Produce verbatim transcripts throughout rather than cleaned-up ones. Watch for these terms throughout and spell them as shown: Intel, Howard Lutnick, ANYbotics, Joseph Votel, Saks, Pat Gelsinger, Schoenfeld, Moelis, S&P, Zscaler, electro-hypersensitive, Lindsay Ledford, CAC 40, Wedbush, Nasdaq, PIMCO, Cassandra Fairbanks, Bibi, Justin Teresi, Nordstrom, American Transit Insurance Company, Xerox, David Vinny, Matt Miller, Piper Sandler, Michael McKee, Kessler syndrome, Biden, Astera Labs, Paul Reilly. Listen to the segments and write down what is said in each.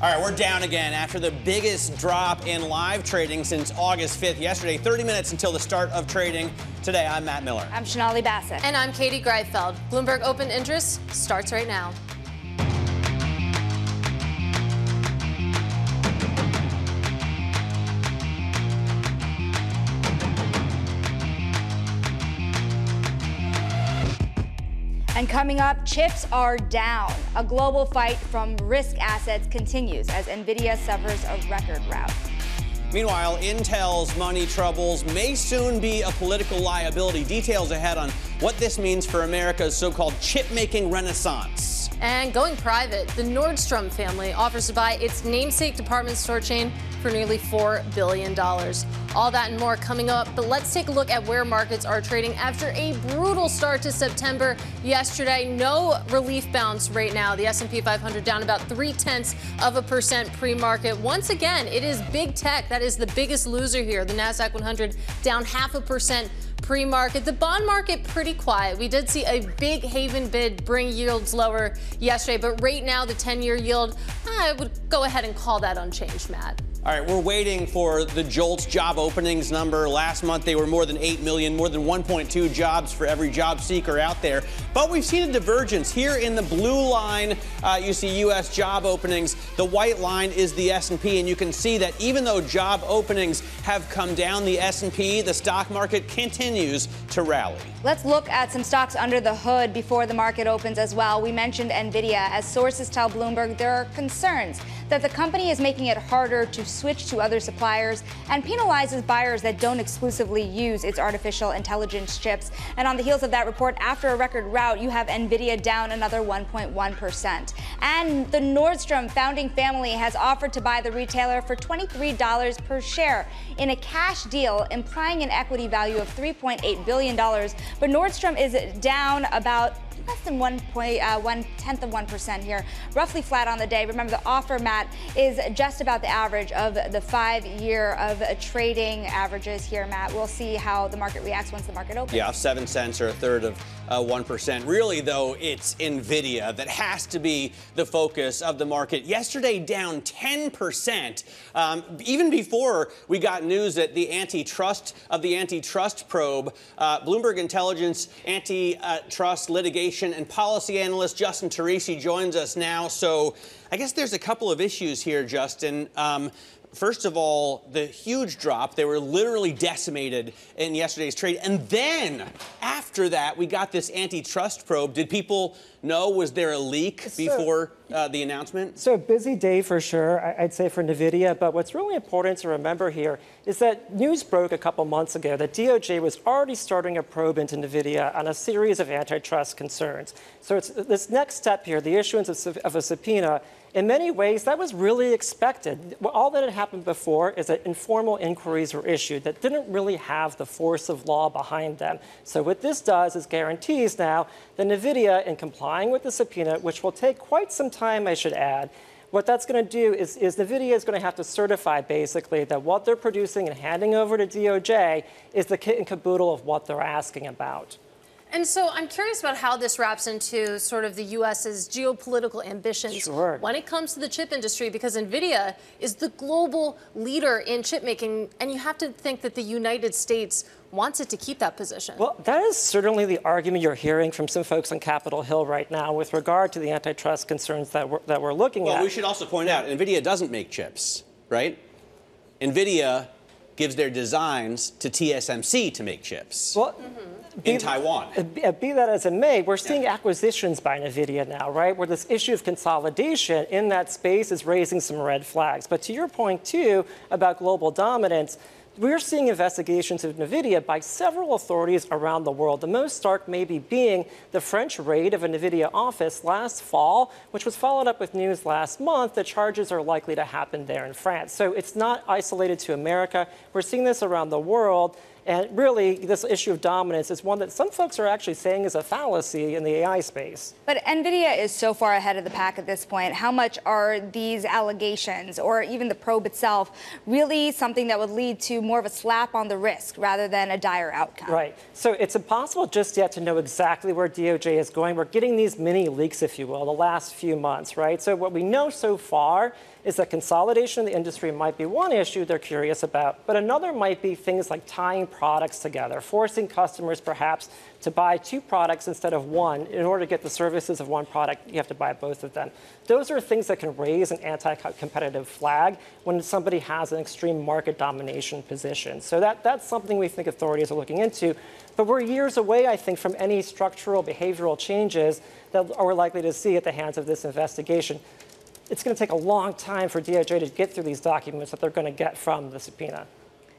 All right, we're down again after the biggest drop in live trading since August fifth yesterday. thirty minutes until the start of trading. Today, I'm Matt Miller. I'm Shanali Bassett. And I'm Katie Greifeld. Bloomberg Open Interest starts right now. And coming up, chips are down. A global fight from risk assets continues as Nvidia severs a record route. Meanwhile, Intel's money troubles may soon be a political liability. Details ahead on what this means for America's so-called chip-making renaissance. And going private, the Nordstrom family offers to buy its namesake department store chain for nearly four billion dollars. All that and more coming up, but let's take a look at where markets are trading after a brutal start to September yesterday. No relief bounce right now. The S and P five hundred down about three-tenths of a percent pre-market. Once again, it is big tech that is the biggest loser here. The Nasdaq one hundred down half a percent pre-market. The bond market pretty quiet. We did see a big haven bid bring yields lower yesterday, but right now the ten-year yield, I would go ahead and call that unchanged, Matt. All right, we're waiting for the JOLTS job openings number. Last month, they were more than eight million, more than one point two jobs for every job seeker out there. But we've seen a divergence. Here in the blue line, uh, you see U S job openings. The white line is the S and P, and you can see that even though job openings have come down, the S and P, the stock market continues to rally. Let's look at some stocks under the hood before the market opens as well. We mentioned Nvidia. As sources tell Bloomberg, there are concerns that the company is making it harder to switch to other suppliers and penalizes buyers that don't exclusively use its artificial intelligence chips. And on the heels of that report, after a record rout, you have Nvidia down another one point one percent. And the Nordstrom founding family has offered to buy the retailer for twenty-three dollars per share in a cash deal, implying an equity value of three point eight billion dollars. But Nordstrom is down about less than one point uh, one tenth of one percent here, roughly flat on the day. Remember, the offer, Matt, is just about the average of the five-year of trading averages here, Matt. We'll see how the market reacts once the market opens. Yeah, seven cents or a third of uh, one percent. Really, though, it's Nvidia that has to be the focus of the market. Yesterday, down ten percent. Um, even before we got news that the antitrust of the antitrust probe, uh, Bloomberg Intelligence antitrust litigation and policy analyst Justin Teresi joins us now. So I guess there's a couple of issues here, Justin. Um, first of all, the huge drop. They were literally decimated in yesterday's trade. And then after that, we got this antitrust probe. Did people know? Was there a leak so, before uh, the announcement? So a busy day for sure, I'd say, for Nvidia. But what's really important to remember here is that news broke a couple months ago that D O J was already starting a probe into Nvidia on a series of antitrust concerns. So it's this next step here, the issuance of, of a subpoena, in many ways, that was really expected. All that had happened before is that informal inquiries were issued that didn't really have the force of law behind them. So what this does is guarantees now that Nvidia, in complying with the subpoena, which will take quite some time, I should add, what that's going to do is, is Nvidia is going to have to certify, basically, that what they're producing and handing over to D O J is the kit and caboodle of what they're asking about. And so I'm curious about how this wraps into sort of the U S's geopolitical ambitions sure. when it comes to the chip industry, because Nvidia is the global leader in chip making, and you have to think that the United States wants it to keep that position. Well, that is certainly the argument you're hearing from some folks on Capitol Hill right now with regard to the antitrust concerns that we're, that we're looking well, at. Well, we should also point out, Nvidia doesn't make chips, right? Nvidia gives their designs to T S M C to make chips. Well, mm-hmm. Be, in Taiwan. Be that as it may, we're seeing yeah. acquisitions by Nvidia now, right, where this issue of consolidation in that space is raising some red flags. But to your point, too, about global dominance, we're seeing investigations of Nvidia by several authorities around the world. The most stark maybe being the French raid of a Nvidia office last fall, which was followed up with news last month that charges are likely to happen there in France. So it's not isolated to America. We're seeing this around the world. And really, this issue of dominance is one that some folks are actually saying is a fallacy in the A I space. But NVIDIA is so far ahead of the pack at this point. How much are these allegations, or even the probe itself, really something that would lead to more of a slap on the wrist rather than a dire outcome? Right. So it's impossible just yet to know exactly where D O J is going. We're getting these mini leaks, if you will, the last few months, right? So what we know so far is that consolidation in the industry might be one issue they're curious about, but another might be things like tying products together, forcing customers perhaps to buy two products instead of one. In order to get the services of one product, you have to buy both of them. Those are things that can raise an anti-competitive flag when somebody has an extreme market domination position. So that, that's something we think authorities are looking into. But we're years away, I think, from any structural behavioral changes that we're likely to see at the hands of this investigation. It's going to take a long time for D O J to get through these documents that they're going to get from the subpoena.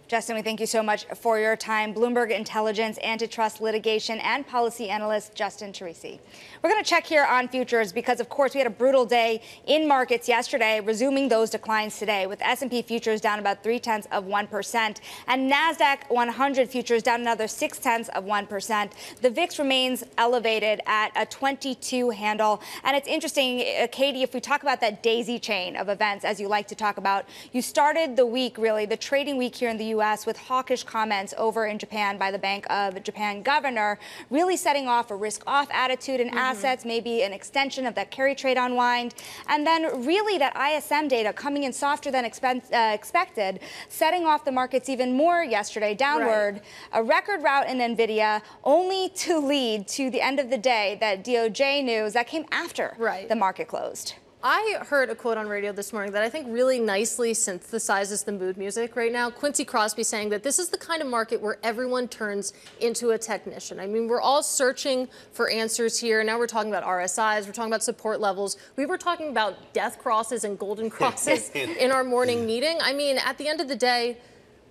Justin, we thank you so much for your time. Bloomberg Intelligence, Antitrust Litigation, and Policy Analyst Justin Teresi. We're going to check here on futures because, of course, we had a brutal day in markets yesterday, resuming those declines today, with S and P futures down about three tenths of one percent and NASDAQ one hundred futures down another six tenths of one percent. The V I X remains elevated at a twenty-two handle. And it's interesting, Katie, if we talk about that daisy chain of events, as you like to talk about, you started the week, really, the trading week here in the U S with hawkish comments over in Japan by the Bank of Japan governor, really setting off a risk-off attitude in mm-hmm. assets, maybe an extension of that carry trade unwind. And then really that I S M data coming in softer than expense, uh, expected, setting off the markets even more yesterday downward, right. A record rout in NVIDIA, only to lead to the end of the day that D O J news that came after right. the market closed. I heard a quote on radio this morning that I think really nicely synthesizes the mood music right now. Quincy Crosby saying that this is the kind of market where everyone turns into a technician. I mean, we're all searching for answers here. Now we're talking about R S Is. We're talking about support levels. We were talking about death crosses and golden crosses in our morning meeting. I mean, at the end of the day,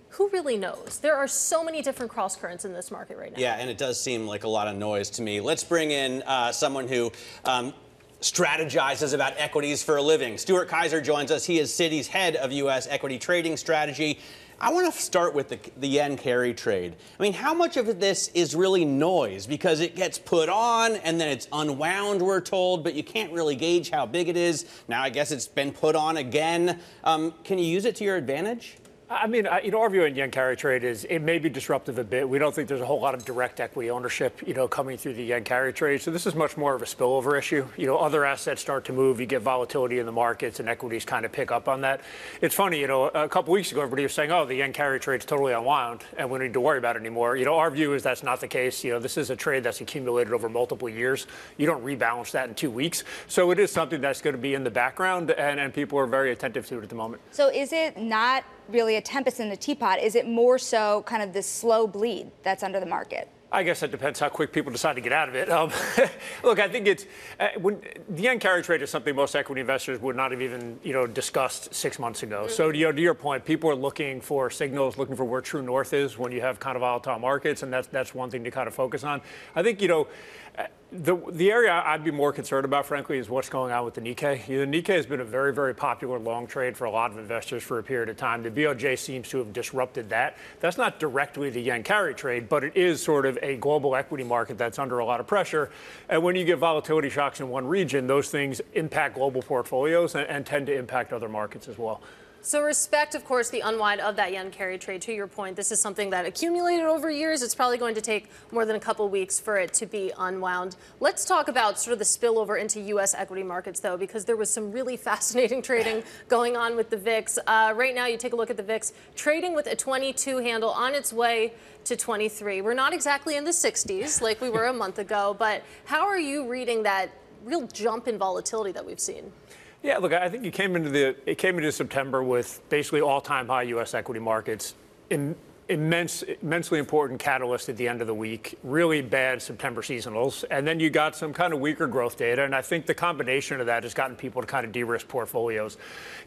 who really knows? There are so many different cross currents in this market right now. Yeah, and it does seem like a lot of noise to me. Let's bring in uh, someone who... Um, strategizes about equities for a living. Stuart Kaiser joins us. He is Citi's head of U S equity trading strategy. I want to start with the, the yen carry trade. I mean, how much of this is really noise? Because it gets put on and then it's unwound, we're told, but you can't really gauge how big it is. Now I guess it's been put on again. Um, can you use it to your advantage? I mean, you know, our view in yen carry trade is it may be disruptive a bit. We don't think there's a whole lot of direct equity ownership, you know, coming through the yen carry trade. So this is much more of a spillover issue. You know, other assets start to move. You get volatility in the markets and equities kind of pick up on that. It's funny, you know, a couple weeks ago, everybody was saying, oh, the yen carry trade's totally unwound and we don't need to worry about it anymore. You know, our view is that's not the case. You know, this is a trade that's accumulated over multiple years. You don't rebalance that in two weeks. So it is something that's going to be in the background and, and people are very attentive to it at the moment. So is it not really a tempest in the teapot? Is it more so kind of this slow bleed that's under the market? I guess that depends how quick people decide to get out of it. Um, look, I think it's uh, when, the yen carry trade is something most equity investors would not have even, you know, discussed six months ago. Mm-hmm. So, you know, to your point, people are looking for signals, looking for where true north is when you have kind of volatile markets, and that's that's one thing to kind of focus on. I think, you know, the the area I'd be more concerned about, frankly, is what's going on with the Nikkei. You know, the Nikkei has been a very, very popular long trade for a lot of investors for a period of time. The B O J seems to have disrupted that. That's not directly the yen carry trade, but it is sort of a global equity market that's under a lot of pressure. And when you get volatility shocks in one region, those things impact global portfolios and, and tend to impact other markets as well. So respect, of course, the unwind of that yen carry trade. To your point, this is something that accumulated over years. It's probably going to take more than a couple weeks for it to be unwound. Let's talk about sort of the spillover into U S equity markets, though, because there was some really fascinating trading going on with the V I X. Uh, right now, you take a look at the V I X, trading with a twenty-two handle on its way to twenty-three. We're not exactly in the sixties like we were a month ago, but how are you reading that real jump in volatility that we've seen? Yeah, look, I think you came into the it came into September with basically all-time high U S equity markets, in immense, immensely important catalyst at the end of the week, really bad September seasonals, and then you got some kind of weaker growth data, and I think the combination of that has gotten people to kind of de-risk portfolios.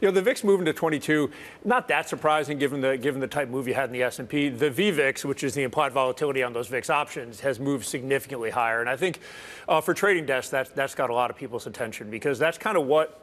You know, the V I X moving to twenty-two, not that surprising given the given the type move you had in the S and P. The V V I X, which is the implied volatility on those V I X options, has moved significantly higher, and I think uh, for trading desks, that, that's got a lot of people's attention because that's kind of what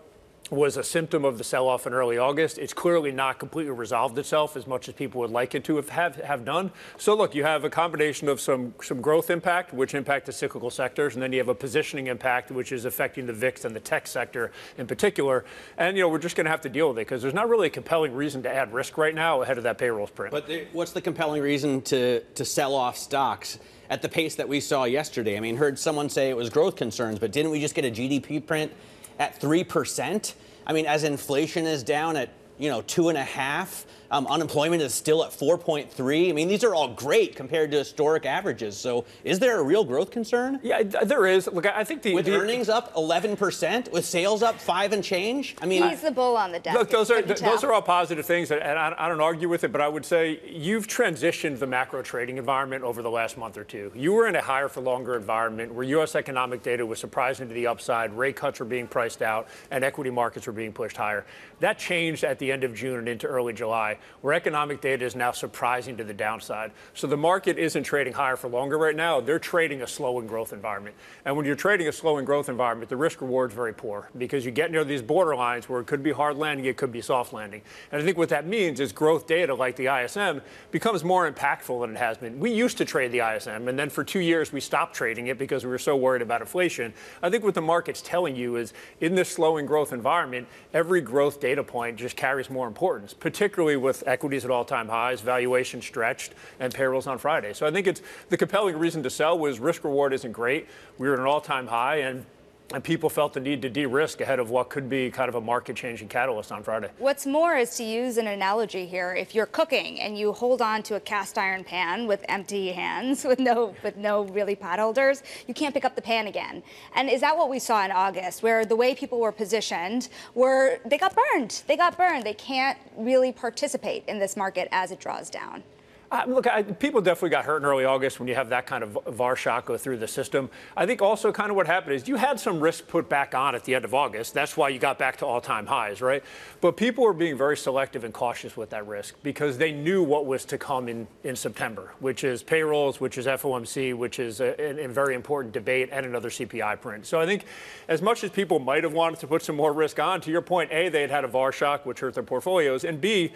was a symptom of the sell-off in early August. It's clearly not completely resolved itself as much as people would like it to have, have, have done. So look, you have a combination of some, some growth impact, which impact the cyclical sectors, and then you have a positioning impact, which is affecting the V I X and the tech sector in particular. And, you know, we're just going to have to deal with it because there's not really a compelling reason to add risk right now ahead of that payrolls print. But the, what's the compelling reason to, to sell off stocks at the pace that we saw yesterday? I mean, heard someone say it was growth concerns, but didn't we just get a G D P print at three percent? I mean, as inflation is down at, you know, two and a half, um, unemployment is still at four point three. I mean, these are all great compared to historic averages. So is there a real growth concern? Yeah, there is. Look, I think the... With the, earnings up eleven percent, with sales up five and change? I mean... He's the bull on the desk. Look, those are, th those are all positive things, and I, I don't argue with it, but I would say you've transitioned the macro trading environment over the last month or two. You were in a higher-for-longer environment where U S economic data was surprising to the upside, rate cuts were being priced out, and equity markets were being pushed higher. That changed at the end of June and into early July, where economic data is now surprising to the downside. So the market isn't trading higher for longer right now. They're trading a slowing growth environment. And when you're trading a slowing growth environment, the risk reward is very poor because you get near these borderlines where it could be hard landing, it could be soft landing. And I think what that means is growth data like the I S M becomes more impactful than it has been. We used to trade the I S M, and then for two years we stopped trading it because we were so worried about inflation. I think what the market's telling you is in this slowing growth environment, every growth data point just carries more importance, particularly with equities at all-time highs, valuation stretched, and payrolls on Friday. So I think it's the compelling reason to sell was risk-reward isn't great. We were at an all-time high, and, and people felt the need to de-risk ahead of what could be kind of a market-changing catalyst on Friday. What's more is to use an analogy here. If you're cooking and you hold on to a cast-iron pan with empty hands, with no, with no really pot holders, you can't pick up the pan again. And is that what we saw in August, where the way people were positioned were they got burned? They got burned. They can't really participate in this market as it draws down. Uh, look, I, people definitely got hurt in early August when you have that kind of V A R shock go through the system. I think also kind of what happened is you had some risk put back on at the end of August. That's why you got back to all-time highs, right? But people were being very selective and cautious with that risk because they knew what was to come in, in September, which is payrolls, which is F O M C, which is a, a, a very important debate and another C P I print. So I think as much as people might have wanted to put some more risk on, to your point, A, they had had a V A R shock, which hurt their portfolios, and B,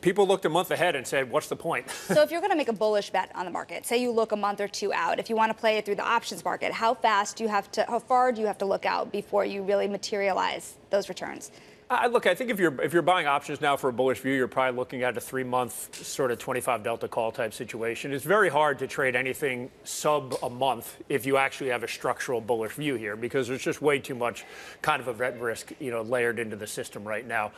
people looked a month ahead and said, what's the point? So if you're going to make a bullish bet on the market, say you look a month or two out, if you want to play it through the options market, how fast do you have to, how far do you have to look out before you really materialize those returns? I, look, I think if you're if you're buying options now for a bullish view, you're probably looking at a three-month sort of twenty-five delta call type situation. It's very hard to trade anything sub a month if you actually have a structural bullish view here because there's just way too much kind of event risk, you know, layered into the system right now.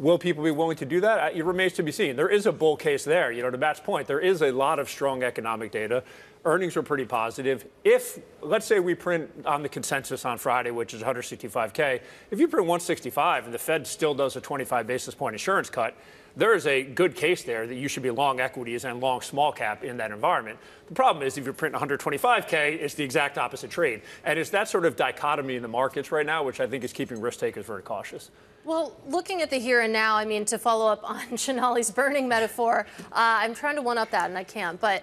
Will people be willing to do that? It remains to be seen. There is a bull case there. You know, to Matt's point, there is a lot of strong economic data. Earnings are pretty positive. If, let's say we print on the consensus on Friday, which is one sixty-five K, if you print one sixty-five and the Fed still does a twenty-five basis point insurance cut, there is a good case there that you should be long equities and long small cap in that environment. The problem is if you print one twenty-five K, it's the exact opposite trade. And it's that sort of dichotomy in the markets right now, which I think is keeping risk takers very cautious. Well, looking at the here and now, I mean, to follow up on Shanali's burning metaphor, uh, I'm trying to one-up that and I can't, but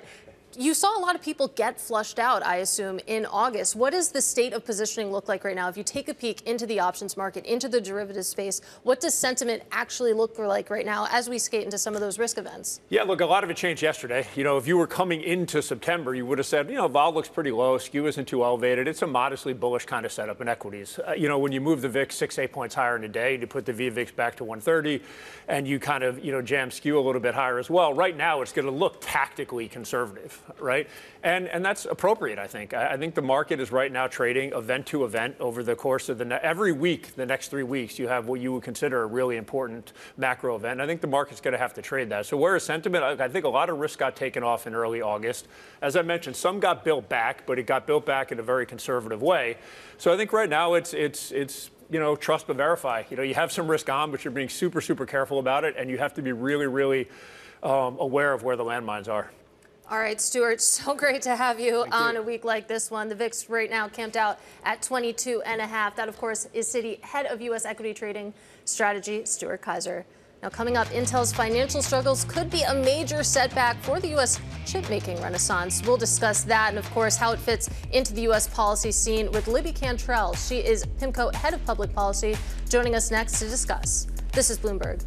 you saw a lot of people get flushed out, I assume, in August. What does the state of positioning look like right now? If you take a peek into the options market, into the derivative space, what does sentiment actually look like right now as we skate into some of those risk events? Yeah, look, a lot of it changed yesterday. You know, if you were coming into September, you would have said, you know, vol looks pretty low, skew isn't too elevated. It's a modestly bullish kind of setup in equities. Uh, you know, when you move the V I X six, eight points higher in a day, you put the V VIX back to one thirty, and you kind of, you know, jam skew a little bit higher as well. Right now, it's going to look tactically conservative. Right. And and that's appropriate, I think. I, I think the market is right now trading event to event over the course of the every week, the next three weeks, you have what you would consider a really important macro event. I think the market's going to have to trade that. So where is sentiment? I, I think a lot of risk got taken off in early August. As I mentioned, some got built back, but it got built back in a very conservative way. So I think right now it's it's it's. you know, trust but verify. You know, you have some risk on, but you're being super, super careful about it. And you have to be really, really um, aware of where the landmines are. All right, Stuart, so great to have you Thank on you. a week like this one. The V I X right now camped out at twenty-two and a half. That, of course, is Citi, head of U S equity trading strategy, Stuart Kaiser. Now coming up, Intel's financial struggles could be a major setback for the U S chip-making renaissance. We'll discuss that and, of course, how it fits into the U S policy scene with Libby Cantrell. She is PIMCO Head of Public Policy, joining us next to discuss. This is Bloomberg.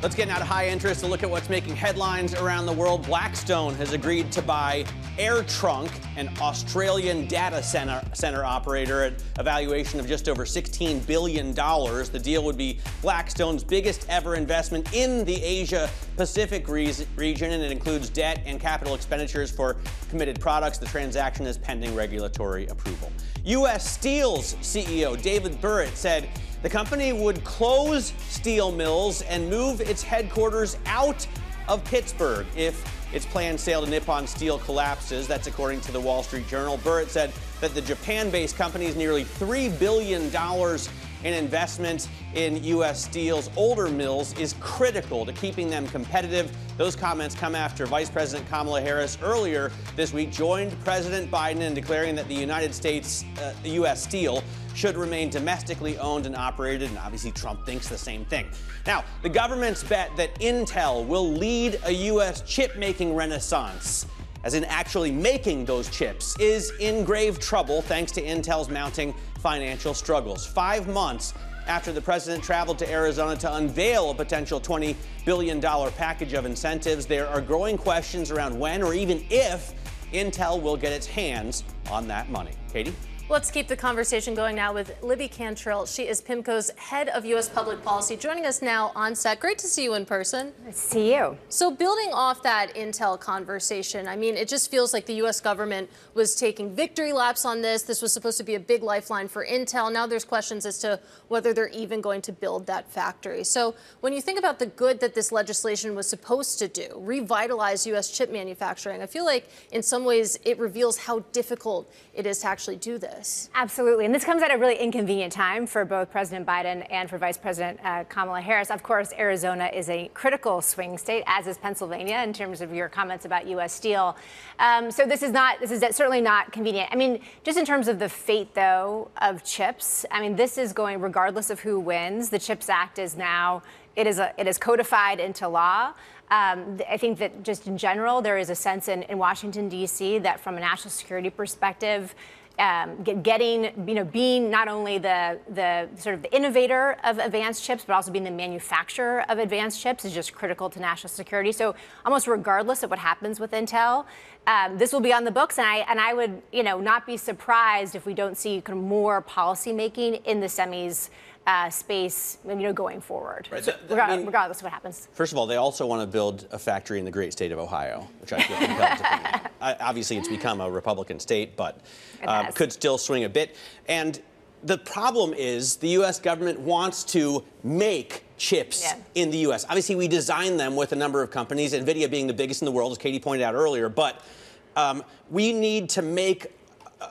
Let's get out of high interest to look at what's making headlines around the world. Blackstone has agreed to buy AirTrunk, an Australian data center, center operator, at a valuation of just over sixteen billion dollars. The deal would be Blackstone's biggest ever investment in the Asia-Pacific re- region, and it includes debt and capital expenditures for committed products. The transaction is pending regulatory approval. U S Steel's C E O, David Burritt, said the company would close steel mills and move its headquarters out of Pittsburgh if its planned sale to Nippon Steel collapses. That's according to the Wall Street Journal. Burritt said that the Japan-based company is nearly three billion dollars in investment in U S Steel's older mills is critical to keeping them competitive. Those comments come after Vice President Kamala Harris earlier this week joined President Biden in declaring that the United States, uh, U S Steel, should remain domestically owned and operated, and obviously Trump thinks the same thing. Now, the government's bet that Intel will lead a U S chip-making renaissance, as in actually making those chips, is in grave trouble thanks to Intel's mounting financial struggles. Five months after the president traveled to Arizona to unveil a potential twenty billion dollars package of incentives, there are growing questions around when or even if Intel will get its hands on that money. Katie? Let's keep the conversation going now with Libby Cantrell. She is PIMCO's head of U S public policy, joining us now on set. Great to see you in person. Nice to see you. So building off that Intel conversation, I mean, it just feels like the U S government was taking victory laps on this. This was supposed to be a big lifeline for Intel. Now there's questions as to whether they're even going to build that factory. So when you think about the good that this legislation was supposed to do, revitalize U S chip manufacturing, I feel like in some ways it reveals how difficult it is to actually do this. Absolutely. And this comes at a really inconvenient time for both President Biden and for Vice President uh, Kamala Harris. Of course, Arizona is a critical swing state, as is Pennsylvania, in terms of your comments about U S Steel. Um, so this is not this is certainly not convenient. I mean, just in terms of the fate, though, of chips, I mean, this is going regardless of who wins. The CHIPS Act is now it is a, it is codified into law. Um, I think that just in general, there is a sense in, in Washington, D C, that from a national security perspective, Um, getting, you know, being not only the the sort of the innovator of advanced chips, but also being the manufacturer of advanced chips is just critical to national security. So almost regardless of what happens with Intel, um, this will be on the books. And I and I would, you know, not be surprised if we don't see kind of more policymaking in the semis Uh, space, you know, going forward, right. So, regardless, I mean, regardless of what happens. First of all, they also want to build a factory in the great state of Ohio, which I feel compelled to uh, obviously, it's become a Republican state, but uh, could still swing a bit. And the problem is the U S government wants to make chips yeah. in the U S. Obviously, we design them with a number of companies, Nvidia being the biggest in the world, as Katie pointed out earlier. But um, we need to make,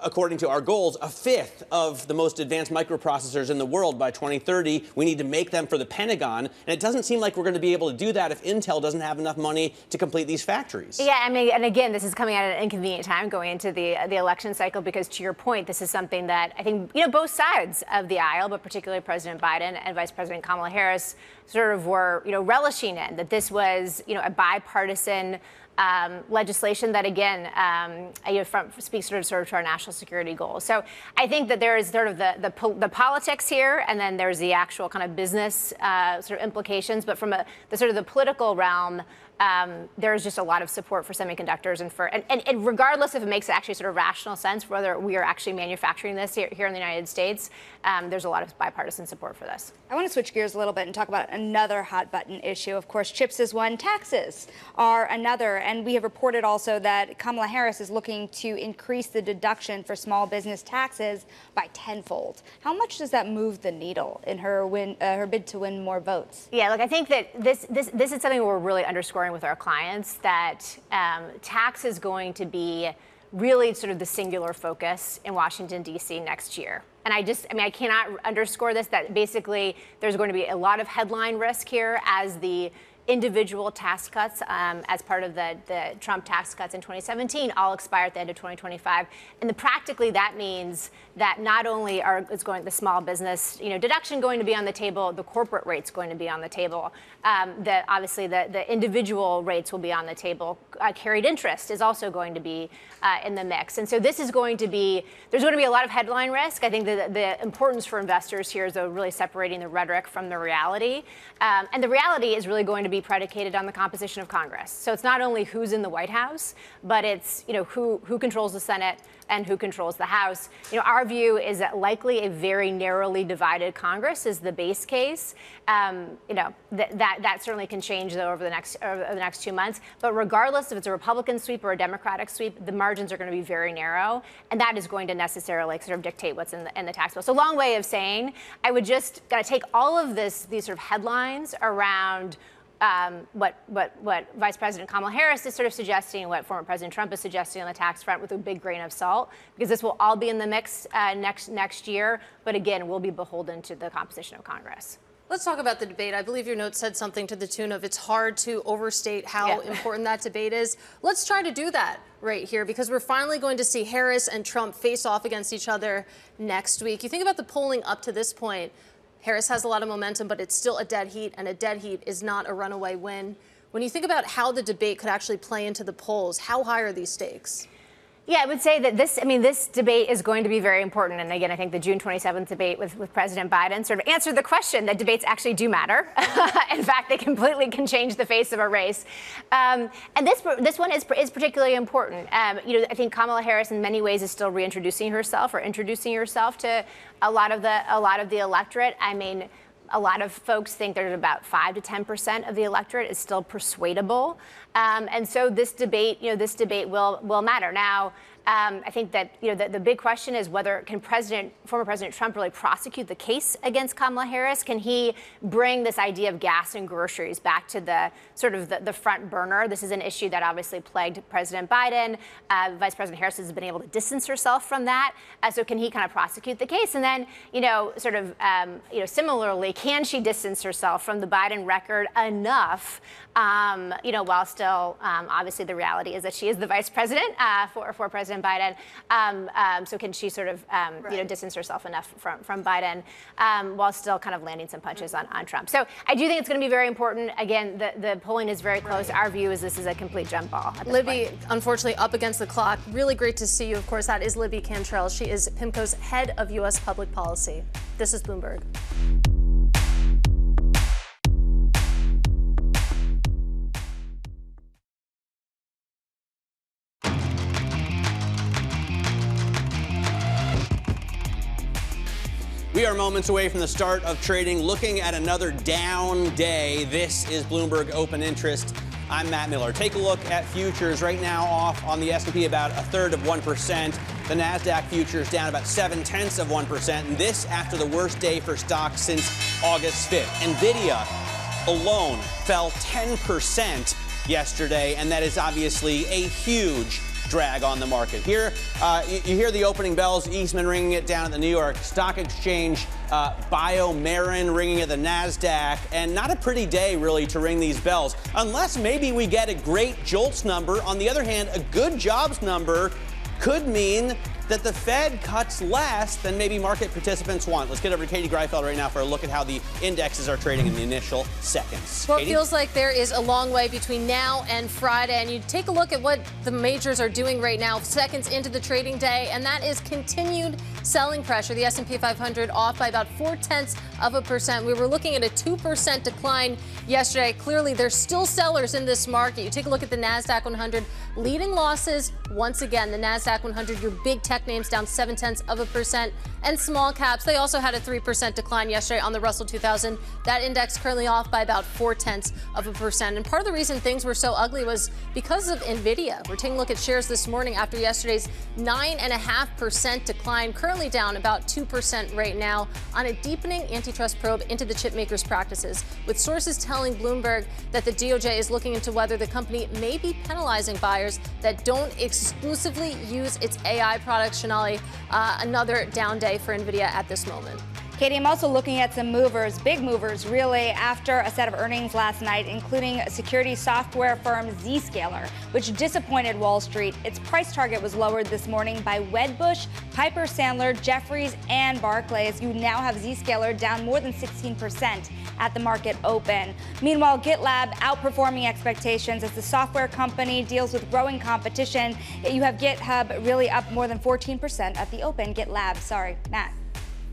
according to our goals, a fifth of the most advanced microprocessors in the world by twenty thirty. We need to make them for the Pentagon. And it doesn't seem like we're going to be able to do that if Intel doesn't have enough money to complete these factories. Yeah, I mean, and again, this is coming at an inconvenient time going into the the election cycle, because to your point, this is something that I think, you know, both sides of the aisle, but particularly President Biden and Vice President Kamala Harris sort of were, you know, relishing in, that this was, you know, a bipartisan Um, legislation that, again, um, you know, from, speaks sort of, sort of to our national security goals. So I think that there is sort of the the, po the politics here, and then there's the actual kind of business uh, sort of implications. But from a, the sort of the political realm, um, there's just a lot of support for semiconductors, and for and, and, and regardless if it makes actually sort of rational sense whether we are actually manufacturing this here, here in the United States, um, there's a lot of bipartisan support for this. I want to switch gears a little bit and talk about another hot button issue. Of course, chips is one, taxes are another. And we have reported also that Kamala Harris is looking to increase the deduction for small business taxes by tenfold. How much does that move the needle in her win, uh, her bid to win more votes? Yeah, look, I think that this this this is something we're really underscoring with our clients, that um, tax is going to be really sort of the singular focus in Washington, D C next year. And I just, I mean, I cannot underscore this, that basically there's going to be a lot of headline risk here as the individual tax cuts um, as part of the, the Trump tax cuts in twenty seventeen all expire at the end of twenty twenty-five. And the, practically that means that not only are, is going the small business you know, deduction going to be on the table, the corporate rate's going to be on the table. Um, the, obviously, the, the individual rates will be on the table. Uh, carried interest is also going to be uh, in the mix. And so this is going to be, there's going to be a lot of headline risk. I think the, the importance for investors here is though really separating the rhetoric from the reality. Um, and the reality is really going to be predicated on the composition of Congress. So it's not only who's in the White House, but it's you know who who controls the Senate and who controls the House. You know, our view is that likely a very narrowly divided Congress is the base case. Um, you know, th that that certainly can change though over the next over the next two months. But regardless if it's a Republican sweep or a Democratic sweep, the margins are going to be very narrow, and that is going to necessarily sort of dictate what's in the in the tax bill. So long way of saying, I would just gotta take all of this these sort of headlines around. Um, what, what, what Vice President Kamala Harris is sort of suggesting, what former President Trump is suggesting on the tax front with a big grain of salt, because this will all be in the mix uh, next, next year. But again, we'll be beholden to the composition of Congress. Let's talk about the debate. I believe your note said something to the tune of it's hard to overstate how yeah. important that debate is. Let's try to do that right here, because we're finally going to see Harris and Trump face off against each other next week. You think about the polling up to this point. Harris has a lot of momentum, but it's still a dead heat, and a dead heat is not a runaway win. When you think about how the debate could actually play into the polls, how high are these stakes? Yeah, I would say that this, I mean, this debate is going to be very important. And again, I think the June twenty-seventh debate with, with President Biden sort of answered the question that debates actually do matter. In fact, they completely can change the face of a race. Um, and this this one is, is particularly important. Um, you know, I think Kamala Harris in many ways is still reintroducing herself or introducing herself to a lot of the a lot of the electorate. I mean, a lot of folks think that about five to ten percent of the electorate is still persuadable. Um, and so this debate, you know, this debate will will matter. Now, um, I think that, you know, the, the big question is whether can President, former President Trump really prosecute the case against Kamala Harris? Can he bring this idea of gas and groceries back to the sort of the, the front burner? This is an issue that obviously plagued President Biden. Uh, Vice President Harris has been able to distance herself from that. Uh, so can he kind of prosecute the case? And then, you know, sort of, um, you know, similarly, can she distance herself from the Biden record enough, um, you know, while still, um, obviously the reality is that she is the vice president uh, for, for President Biden. Um, um, so can she sort of, um, right. you know, distance herself enough from, from Biden um, while still kind of landing some punches mm-hmm. on, on Trump? So I do think it's going to be very important. Again, the, the polling is very close. Right. Our view is this is a complete jump ball. Libby, point. Unfortunately, up against the clock. Really great to see you. Of course, that is Libby Cantrell. She is PIMCO's head of U S public policy. This is Bloomberg. We are moments away from the start of trading, looking at another down day. This is Bloomberg Open Interest. I'm Matt Miller. Take a look at futures right now off on the S and P about a third of one percent. The Nasdaq futures down about seven-tenths of one percent. And this after the worst day for stocks since August fifth. Nvidia alone fell ten percent yesterday, and that is obviously a huge drag on the market. Here, uh, you, you hear the opening bells, Eastman ringing it down at the New York Stock Exchange, uh, BioMarin ringing at the Nasdaq, and not a pretty day, really, to ring these bells, unless maybe we get a great JOLTS number. On the other hand, a good jobs number could mean that the Fed cuts less than maybe market participants want. Let's get over to Katie Greifeld right now for a look at how the indexes are trading in the initial seconds. Well, Katie? It feels like there is a long way between now and Friday, and you take a look at what the majors are doing right now, seconds into the trading day, and that is continued selling pressure. The S and P five hundred off by about four-tenths of a percent. We were looking at a two percent decline yesterday. Clearly, there's still sellers in this market. You take a look at the Nasdaq one hundred, leading losses once again. The Nasdaq one hundred, your big tech names down seven-tenths of a percent, and small caps. They also had a three percent decline yesterday on the Russell two thousand. That index currently off by about four-tenths of a percent. And part of the reason things were so ugly was because of Nvidia. We're taking a look at shares this morning after yesterday's nine and a half percent decline, currently down about two percent right now on a deepening anti antitrust probe into the chipmaker's practices, with sources telling Bloomberg that the D O J is looking into whether the company may be penalizing buyers that don't exclusively use its A I products. Shanali, uh, another down day for Nvidia at this moment. Katie, I'm also looking at some movers, big movers, really, after a set of earnings last night, including security software firm Zscaler, which disappointed Wall Street. Its price target was lowered this morning by Wedbush, Piper Sandler, Jefferies, and Barclays. You now have Zscaler down more than sixteen percent at the market open. Meanwhile, GitLab outperforming expectations as the software company deals with growing competition. You have GitHub really up more than fourteen percent at the open. GitLab, sorry, Matt.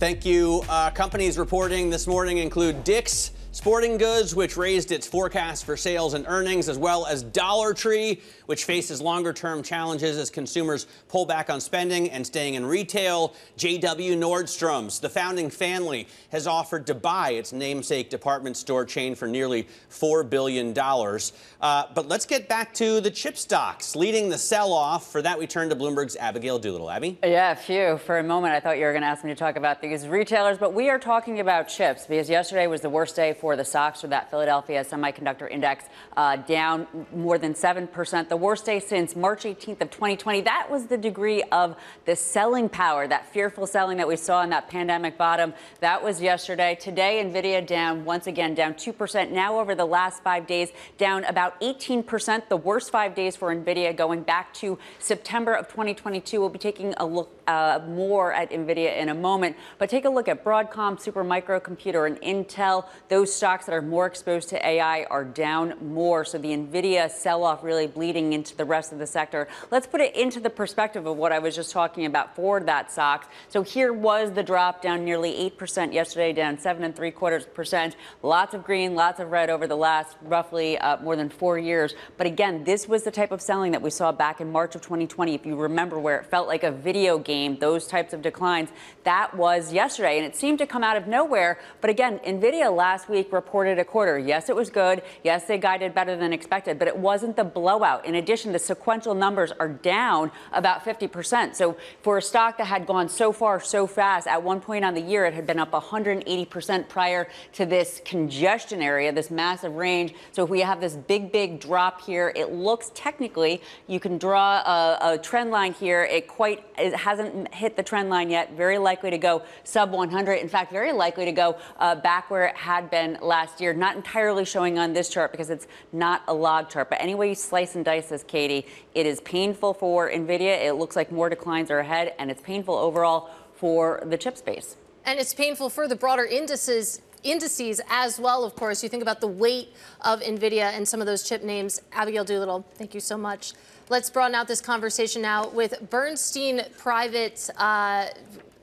Thank you. Uh, companies reporting this morning include Dick's Sporting Goods, which raised its forecast for sales and earnings, as well as Dollar Tree, which faces longer-term challenges as consumers pull back on spending and staying in retail. J W Nordstrom's, the founding family, has offered to buy its namesake department store chain for nearly four billion dollars. Uh, but let's get back to the chip stocks, leading the sell-off. For that, we turn to Bloomberg's Abigail Doolittle. Abby? Yeah, phew. For a moment, I thought you were going to ask me to talk about these retailers, but we are talking about chips, because yesterday was the worst day for for the stocks, for that Philadelphia Semiconductor Index, uh, down more than seven percent, the worst day since March eighteenth of twenty twenty. That was the degree of the selling power, that fearful selling that we saw in that pandemic bottom. That was yesterday. Today, Nvidia down once again, down two percent. Now over the last five days, down about eighteen percent, the worst five days for Nvidia going back to September of twenty twenty-two. We'll be taking a look uh, more at Nvidia in a moment, but take a look at Broadcom, Supermicro Computer, and Intel. Those stocks that are more exposed to A I are down more. So the Nvidia sell-off really bleeding into the rest of the sector. Let's put it into the perspective of what I was just talking about for that stock. So here was the drop, down nearly eight percent yesterday, down seven and three quarters percent. Lots of green, lots of red over the last roughly uh, more than four years. But again, this was the type of selling that we saw back in March of twenty twenty. If you remember, where it felt like a video game, those types of declines, that was yesterday. And it seemed to come out of nowhere. But again, Nvidia last week reported a quarter. Yes, it was good. Yes, they guided better than expected, but it wasn't the blowout. In addition, the sequential numbers are down about fifty percent. So for a stock that had gone so far so fast, at one point on the year, it had been up one hundred eighty percent prior to this congestion area, this massive range. So if we have this big, big drop here, it looks technically, you can draw a, a trend line here. It quite it hasn't hit the trend line yet. Very likely to go sub one hundred. In fact, very likely to go uh, back where it had been last year. Not entirely showing on this chart because it's not a log chart, but anyway you slice and dice this, Katie, it is painful for Nvidia. It looks like more declines are ahead, and it's painful overall for the chip space. And it's painful for the broader indices indices as well, of course. You think about the weight of Nvidia and some of those chip names. Abigail Doolittle, thank you so much. Let's broaden out this conversation now with Bernstein Private uh,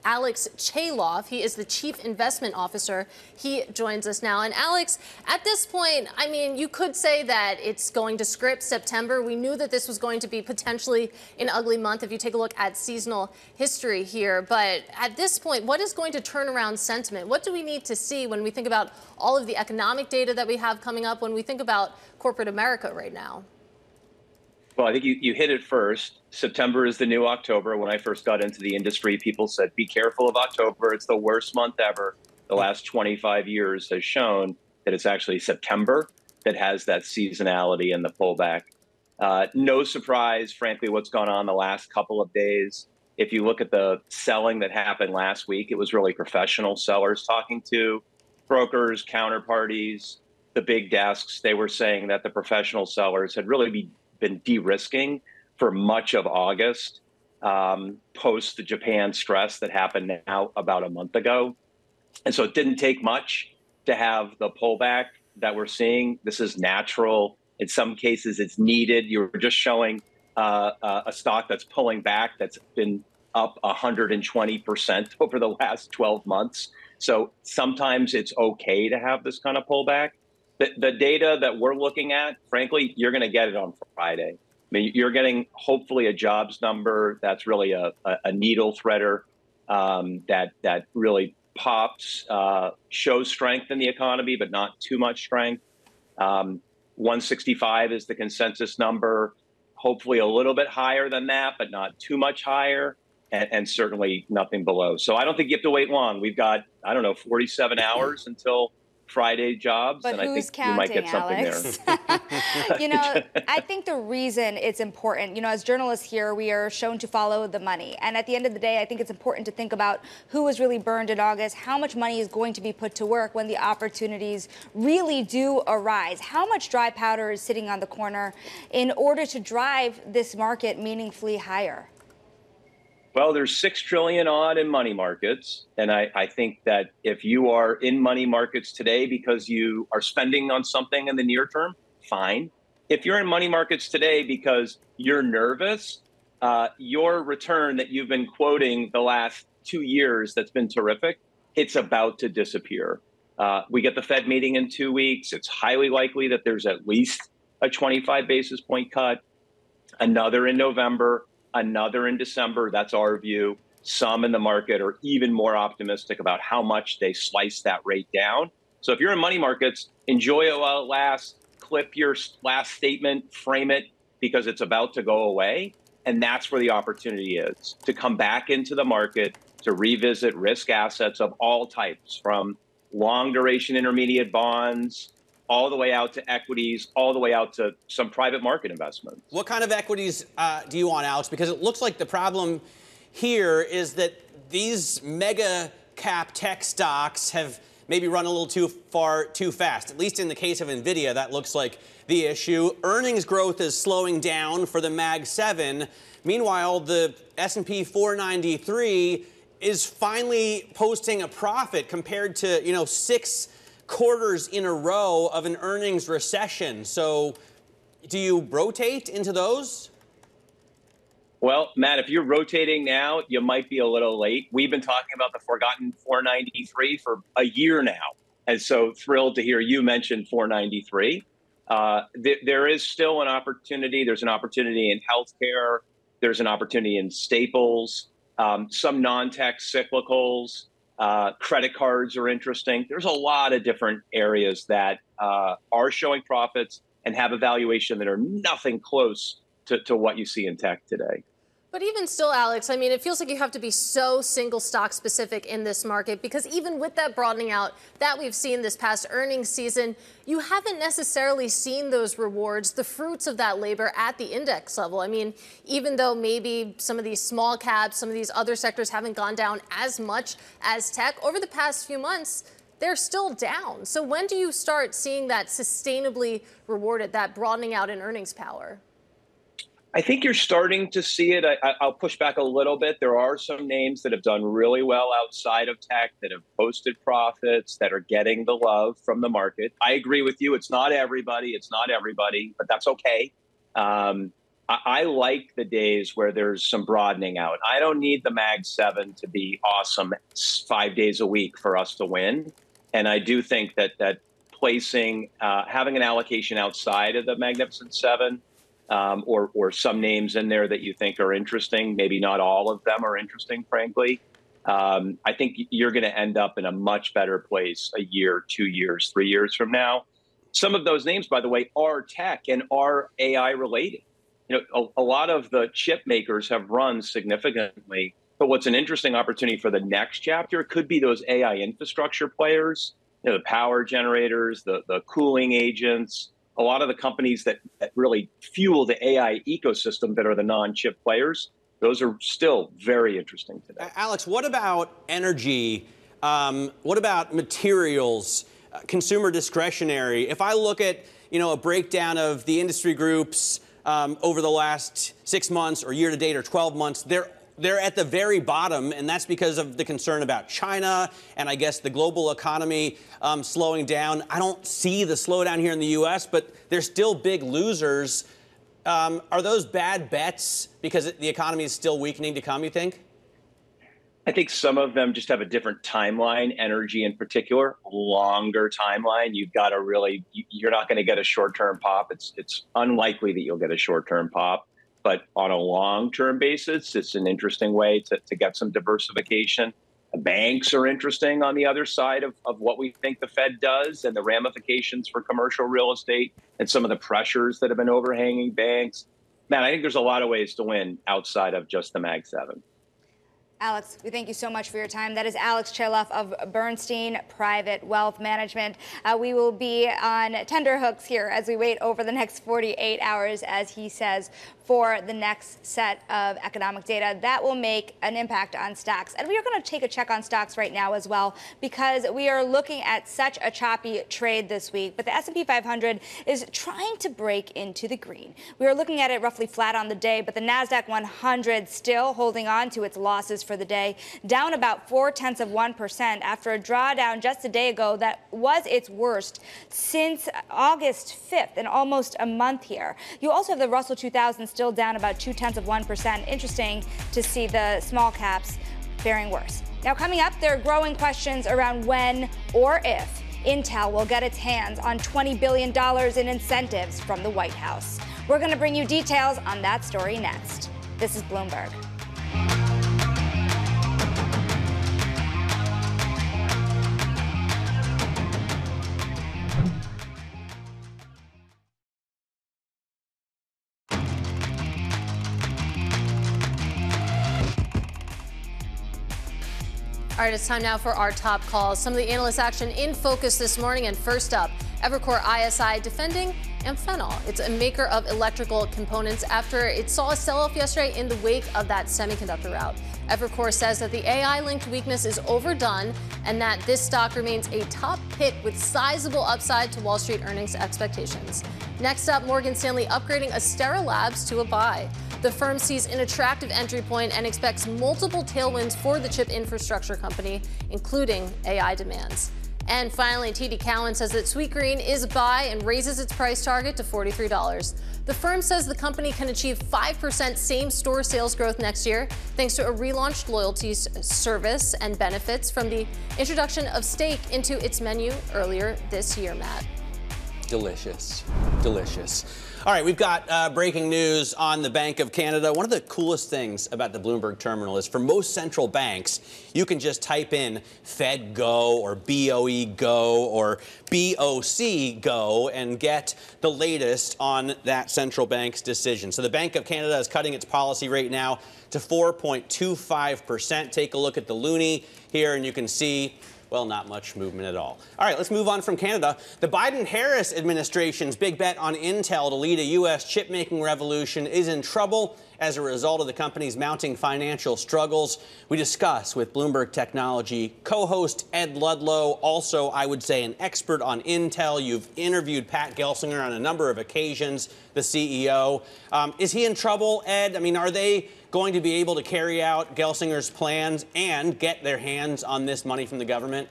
Alex Chaloff. He is the Chief Investment Officer. He joins us now. And Alex, at this point, I mean, you could say that it's going to script September. We knew that this was going to be potentially an ugly month if you take a look at seasonal history here. But at this point, what is going to turn around sentiment? What do we need to see when we think about all of the economic data that we have coming up, when we think about corporate America right now? Well, I think you, you hit it first. September is the new October. When I first got into the industry, people said, be careful of October. It's the worst month ever. The last twenty-five years has shown that it's actually September that has that seasonality and the pullback. Uh, no surprise, frankly, what's gone on the last couple of days. If you look at the selling that happened last week, it was really professional sellers talking to brokers, counterparties, the big desks. They were saying that the professional sellers had really been been de-risking for much of August, um, post the Japan stress that happened now about a month ago. And so it didn't take much to have the pullback that we're seeing. This is natural. In some cases, it's needed. You're just showing uh, a stock that's pulling back, that's been up one hundred twenty percent over the last twelve months. So sometimes it's okay to have this kind of pullback. The, the data that we're looking at, frankly, you're going to get it on Friday. I mean, you're getting hopefully a jobs number that's really a, a, a needle threader um, that that really pops, uh, shows strength in the economy, but not too much strength. Um, one sixty-five is the consensus number, hopefully a little bit higher than that, but not too much higher. and, and certainly nothing below. So I don't think you have to wait long. We've got, I don't know, forty-seven hours until Friday jobs, but and I think counting, we might get something Alex? there. You know, I think the reason it's important, you know, as journalists here, we are shown to follow the money. And at the end of the day, I think it's important to think about who was really burned in August, how much money is going to be put to work when the opportunities really do arise, how much dry powder is sitting on the corner in order to drive this market meaningfully higher. Well, there's six trillion dollars odd in money markets, and I, I think that if you are in money markets today because you are spending on something in the near term, fine. If you're in money markets today because you're nervous, uh, your return that you've been quoting the last two years that's been terrific, it's about to disappear. Uh, we get the Fed meeting in two weeks. It's highly likely that there's at least a twenty-five basis point cut, another in November, another in December. That's our view. Some in the market are even more optimistic about how much they slice that rate down. So if you're in money markets, enjoy it while it lasts, clip your last statement, frame it, because it's about to go away. And that's where the opportunity is to come back into the market, to revisit risk assets of all types, from long duration intermediate bonds, all the way out to equities, all the way out to some private market investments. What kind of equities uh, do you want, Alex? Because it looks like the problem here is that these mega cap tech stocks have maybe run a little too far too fast. At least in the case of Nvidia, that looks like the issue. Earnings growth is slowing down for the Mag seven. Meanwhile, the S and P four ninety-three is finally posting a profit compared to, you know, six quarters in a row of an earnings recession. So do you rotate into those? Well, Matt, if you're rotating now, you might be a little late. We've been talking about the forgotten four ninety-three for a year now. And so thrilled to hear you mention four ninety-three. Uh, th there is still an opportunity. There's an opportunity in healthcare. There's an opportunity in staples, um, some non-tech cyclicals. Uh, credit cards are interesting. There's a lot of different areas that uh, are showing profits and have a valuation that are nothing close to, to what you see in tech today. But even still, Alex, I mean, it feels like you have to be so single stock specific in this market, because even with that broadening out that we've seen this past earnings season, you haven't necessarily seen those rewards, the fruits of that labor at the index level. I mean, even though maybe some of these small caps, some of these other sectors haven't gone down as much as tech over the past few months, they're still down. So when do you start seeing that sustainably rewarded, that broadening out in earnings power? I think you're starting to see it. I, I'll push back a little bit. There are some names that have done really well outside of tech, that have posted profits, that are getting the love from the market. I agree with you. It's not everybody. It's not everybody, but that's okay. Um, I, I like the days where there's some broadening out. I don't need the Mag seven to be awesome five days a week for us to win. And I do think that that placing, uh, having an allocation outside of the Magnificent Seven, Um, or, or some names in there that you think are interesting. Maybe not all of them are interesting, frankly. Um, I think you're going to end up in a much better place a year, two years, three years from now. Some of those names, by the way, are tech and are A I related. You know, a, a lot of the chip makers have run significantly. But what's an interesting opportunity for the next chapter could be those A I infrastructure players, you know, the power generators, the, the cooling agents, a lot of the companies that, that really fuel the A I ecosystem that are the non-chip players. Those are still very interesting today. Alex, what about energy? Um, what about materials, uh, consumer discretionary? If I look at, you know, a breakdown of the industry groups um, over the last six months or year to date or twelve months, they're They're at the very bottom, and that's because of the concern about China and, I guess, the global economy um, slowing down. I don't see the slowdown here in the U S, but they're still big losers. Um, are those bad bets because the economy is still weakening to come, you think? I think some of them just have a different timeline, energy in particular, longer timeline. You've got to really – you're not going to get a short-term pop. It's, it's unlikely that you'll get a short-term pop. But on a long-term basis, it's an interesting way to, to get some diversification. The banks are interesting on the other side of, of what we think the Fed does and the ramifications for commercial real estate and some of the pressures that have been overhanging banks. Man, I think there's a lot of ways to win outside of just the Mag seven. Alex, we thank you so much for your time. That is Alex Chailoff of Bernstein Private Wealth Management. Uh, we will be on tenterhooks here as we wait over the next forty-eight hours, as he says, for the next set of economic data that will make an impact on stocks. And we are going to take a check on stocks right now as well, because we are looking at such a choppy trade this week. But the S and P five hundred is trying to break into the green. We are looking at it roughly flat on the day, but the Nasdaq one hundred still holding on to its losses for the day, down about four tenths of one percent after a drawdown just a day ago that was its worst since August fifth, in almost a month here. You also have the Russell two thousand still down about two tenths of one percent. Interesting to see the small caps faring worse. Now coming up, there are growing questions around when or if Intel will get its hands on twenty billion dollars in incentives from the White House. We're going to bring you details on that story next. This is Bloomberg. All right, it's time now for our top calls. Some of the analyst action in focus this morning. And first up, Evercore I S I defending Amphenol. It's a maker of electrical components after it saw a sell-off yesterday in the wake of that semiconductor rout. Evercore says that the A I-linked weakness is overdone and that this stock remains a top pick with sizable upside to Wall Street earnings expectations. Next up, Morgan Stanley upgrading Astera Labs to a buy. The firm sees an attractive entry point and expects multiple tailwinds for the chip infrastructure company, including A I demands. And finally, T D Cowen says that Sweetgreen is a buy and raises its price target to forty-three dollars. The firm says the company can achieve five percent same-store sales growth next year, thanks to a relaunched loyalty service and benefits from the introduction of steak into its menu earlier this year, Matt. Delicious. Delicious. All right, we've got uh, breaking news on the Bank of Canada. One of the coolest things about the Bloomberg terminal is for most central banks, you can just type in Fed Go or B O E Go or B O C Go and get the latest on that central bank's decision. So the Bank of Canada is cutting its policy rate now to four point two five percent. Take a look at the loonie here and you can see, well, not much movement at all. All right, let's move on from Canada. The Biden-Harris administration's big bet on Intel to lead a U S chip-making revolution is in trouble as a result of the company's mounting financial struggles. We discuss with Bloomberg Technology co-host Ed Ludlow, also, I would say, an expert on Intel. You've interviewed Pat Gelsinger on a number of occasions, the C E O. Um, is he in trouble, Ed? I mean, are they going to be able to carry out Gelsinger's plans and get their hands on this money from the government?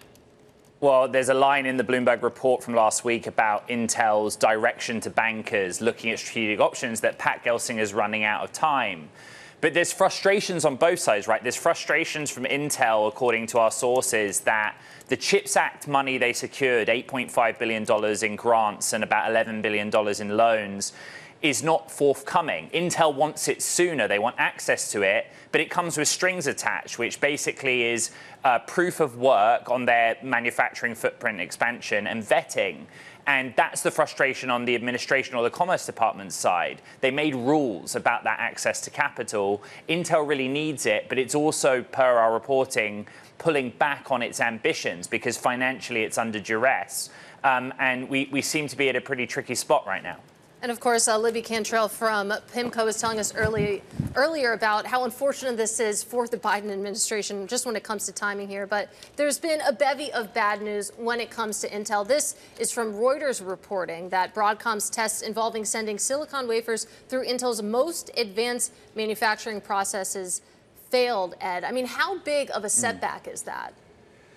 Well, there's a line in the Bloomberg report from last week about Intel's direction to bankers looking at strategic options that Pat Gelsinger is running out of time. But there's frustrations on both sides, right? There's frustrations from Intel, according to our sources, that the CHIPS Act money they secured, eight point five billion dollars in grants and about eleven billion dollars in loans, is not forthcoming. Intel wants it sooner. They want access to it, but it comes with strings attached, which basically is uh, proof of work on their manufacturing footprint expansion and vetting. And that's the frustration on the administration or the Commerce Department's side. They made rules about that access to capital. Intel really needs it, but it's also, per our reporting, pulling back on its ambitions because financially it's under duress. Um, and we, we seem to be at a pretty tricky spot right now. And, of course, uh, Libby Cantrell from PIMCO was telling us early, earlier about how unfortunate this is for the Biden administration, just when it comes to timing here. But there's been a bevy of bad news when it comes to Intel. This is from Reuters reporting that Broadcom's tests involving sending silicon wafers through Intel's most advanced manufacturing processes failed, Ed. I mean, how big of a setback mm. is that?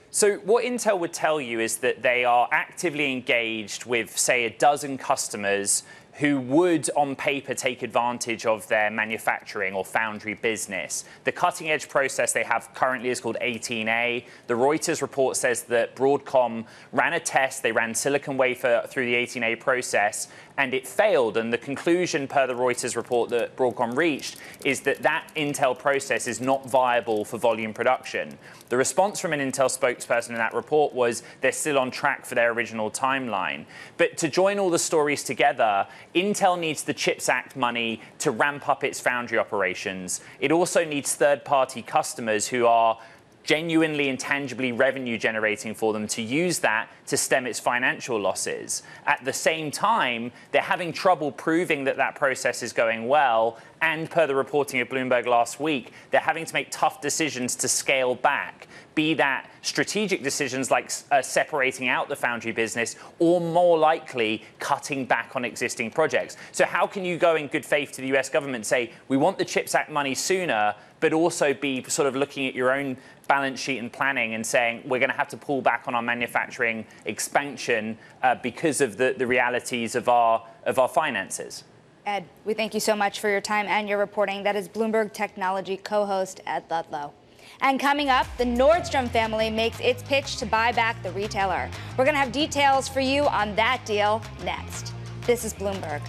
So what Intel would tell you is that they are actively engaged with, say, a dozen customers who would, on paper, take advantage of their manufacturing or foundry business. The cutting-edge process they have currently is called eighteen A. The Reuters report says that Broadcom ran a test. They ran silicon wafer through the eighteen A process, and it failed. And the conclusion, per the Reuters report that Broadcom reached, is that that Intel process is not viable for volume production. The response from an Intel spokesperson in that report was they're still on track for their original timeline. But to join all the stories together, Intel needs the CHIPS Act money to ramp up its foundry operations. It also needs third-party customers who are genuinely and tangibly revenue generating for them to use that to stem its financial losses. At the same time, they're having trouble proving that that process is going well, and per the reporting of Bloomberg last week, they're having to make tough decisions to scale back, be that strategic decisions like uh, separating out the foundry business or, more likely, cutting back on existing projects. So how can you go in good faith to the U S government and say, we want the CHIPS Act money sooner, but also be sort of looking at your own balance sheet and planning and saying, we're going to have to pull back on our manufacturing expansion uh, because of the, the realities of our, of our finances? Ed, we thank you so much for your time and your reporting. That is Bloomberg Technology co-host Ed Ludlow. And coming up, the Nordstrom family makes its pitch to buy back the retailer. We're going to have details for you on that deal next. This is Bloomberg.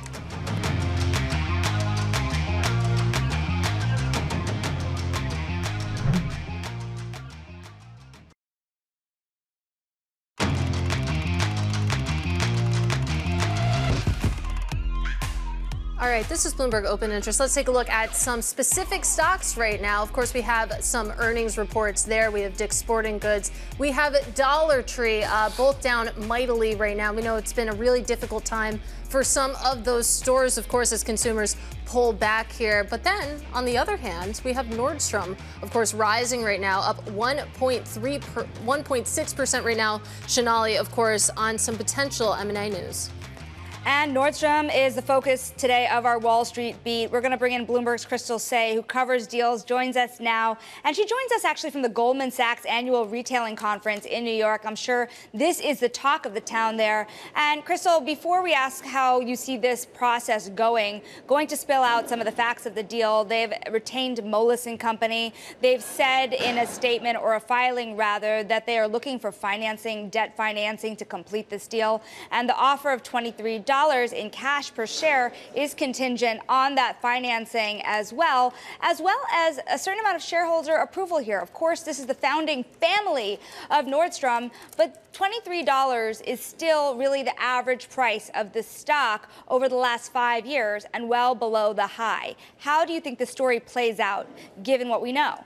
All right, this is Bloomberg Open Interest. Let's take a look at some specific stocks right now. Of course, we have some earnings reports there. We have Dick's Sporting Goods. We have Dollar Tree, uh, both down mightily right now. We know it's been a really difficult time for some of those stores, of course, as consumers pull back here. But then, on the other hand, we have Nordstrom, of course, rising right now, up one point six percent right now. Shanali, of course, on some potential M and A news. And Nordstrom is the focus today of our Wall Street beat. We're going to bring in Bloomberg's Crystal Say, who covers deals, joins us now. And she joins us actually from the Goldman Sachs Annual Retailing Conference in New York. I'm sure this is the talk of the town there. And Crystal, before we ask how you see this process going, going to spill out some of the facts of the deal. They've retained Moelis and Company. They've said in a statement, or a filing rather, that they are looking for financing, debt financing, to complete this deal. And the offer of twenty-three dollars in cash per share is contingent on that financing as well, as well as a certain amount of shareholder approval here. Of course, this is the founding family of Nordstrom, but twenty-three dollars is still really the average price of the stock over the last five years and well below the high. How do you think the story plays out, given what we know?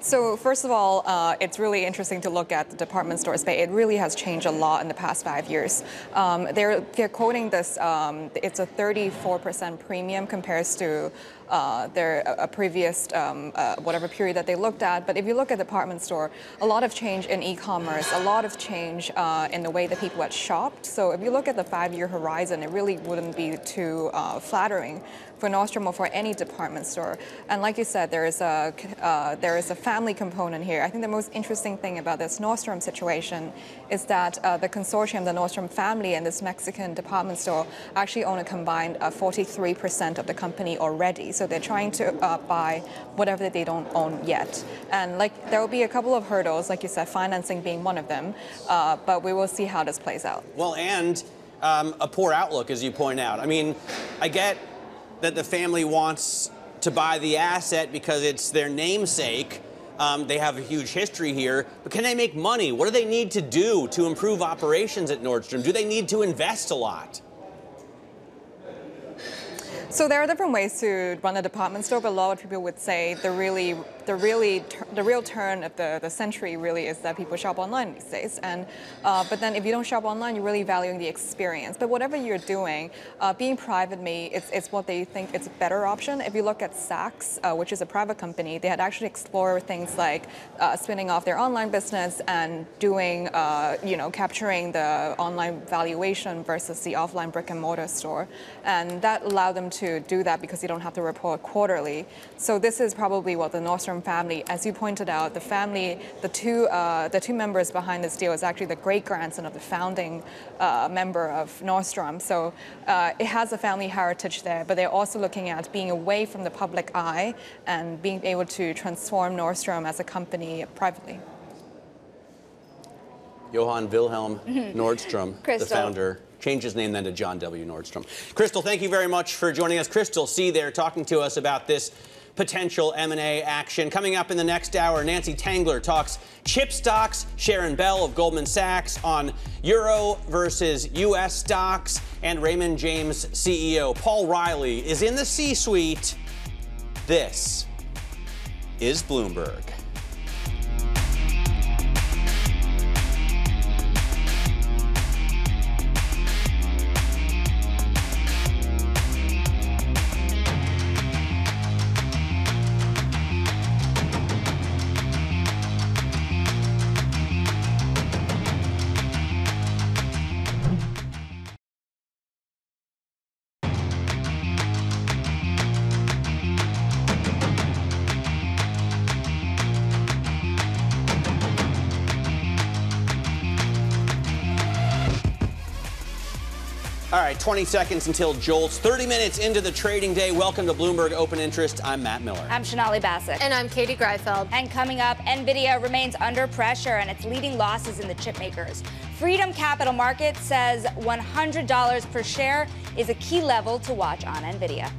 So first of all, uh, it's really interesting to look at the department store space. It really has changed a lot in the past five years. Um, they're they're quoting this. Um, it's a thirty-four percent premium compares to uh, their a previous um, uh, whatever period that they looked at. But if you look at department store, a lot of change in e-commerce, a lot of change uh, in the way that people had shopped. So if you look at the five-year horizon, it really wouldn't be too uh, flattering for Nordstrom or for any department store. And like you said, there is a uh, there is a family component here. I think the most interesting thing about this Nordstrom situation is that uh, the consortium, the Nordstrom family, and this Mexican department store actually own a combined forty-three percent uh, of the company already. So they're trying to uh, buy whatever they don't own yet. And like there will be a couple of hurdles, like you said, financing being one of them. Uh, but we will see how this plays out. Well, and um, a poor outlook, as you point out. I mean, I get that the family wants to buy the asset because it's their namesake. Um, they have a huge history here, but can they make money? What do they need to do to improve operations at Nordstrom? Do they need to invest a lot? So there are different ways to run a department store, but a lot of people would say the really, the really, the real turn of the, the century really is that people shop online these days. And uh, but then if you don't shop online, you're really valuing the experience. But whatever you're doing, uh, being private, me, it's it's what they think it's a better option. If you look at Saks, uh, which is a private company, they had actually explored things like uh, spinning off their online business and doing, uh, you know, capturing the online valuation versus the offline brick and mortar store, and that allowed them to. to do that because you don't have to report quarterly. So this is probably what the Nordstrom family, as you pointed out, the family, the two, uh, the two members behind this deal is actually the great-grandson of the founding uh, member of Nordstrom. So uh, it has a family heritage there, but they're also looking at being away from the public eye and being able to transform Nordstrom as a company privately. Johann Wilhelm Nordstrom, the founder. Change his name then to John W. Nordstrom. Crystal, thank you very much for joining us. Crystal C. there talking to us about this potential M and A action. Coming up in the next hour, Nancy Tengler talks chip stocks, Sharon Bell of Goldman Sachs on Euro versus U S stocks, and Raymond James C E O Paul Reilly is in the C-suite. This is Bloomberg. All right, twenty seconds until JOLTS, thirty minutes into the trading day. Welcome to Bloomberg Open Interest. I'm Matt Miller. I'm Shanali Bassett. And I'm Katie Greifeld. And coming up, Nvidia remains under pressure and it's leading losses in the chip makers. Freedom Capital Market says one hundred dollars per share is a key level to watch on Nvidia.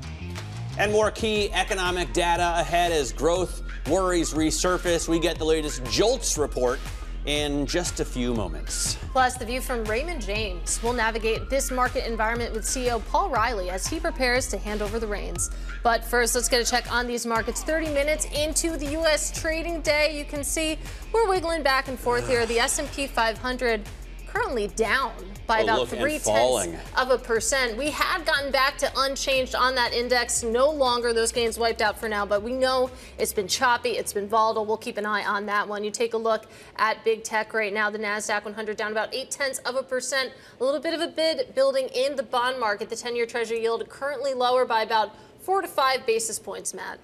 And more key economic data ahead as growth worries resurface. We get the latest JOLTS report in just a few moments. Plus, the view from Raymond James. We'll navigate this market environment with C E O Paul Reilly as he prepares to hand over the reins. But first, let's get a check on these markets. thirty minutes into the U S trading day, you can see we're wiggling back and forth here. The S and P five hundred currently down by about three tenths of a percent. We had gotten back to unchanged on that index. No longer those gains wiped out for now, but we know it's been choppy. It's been volatile. We'll keep an eye on that one. You take a look at big tech right now. The Nasdaq one hundred down about eight tenths of a percent. A little bit of a bid building in the bond market. The ten-year Treasury yield currently lower by about four to five basis points, Matt.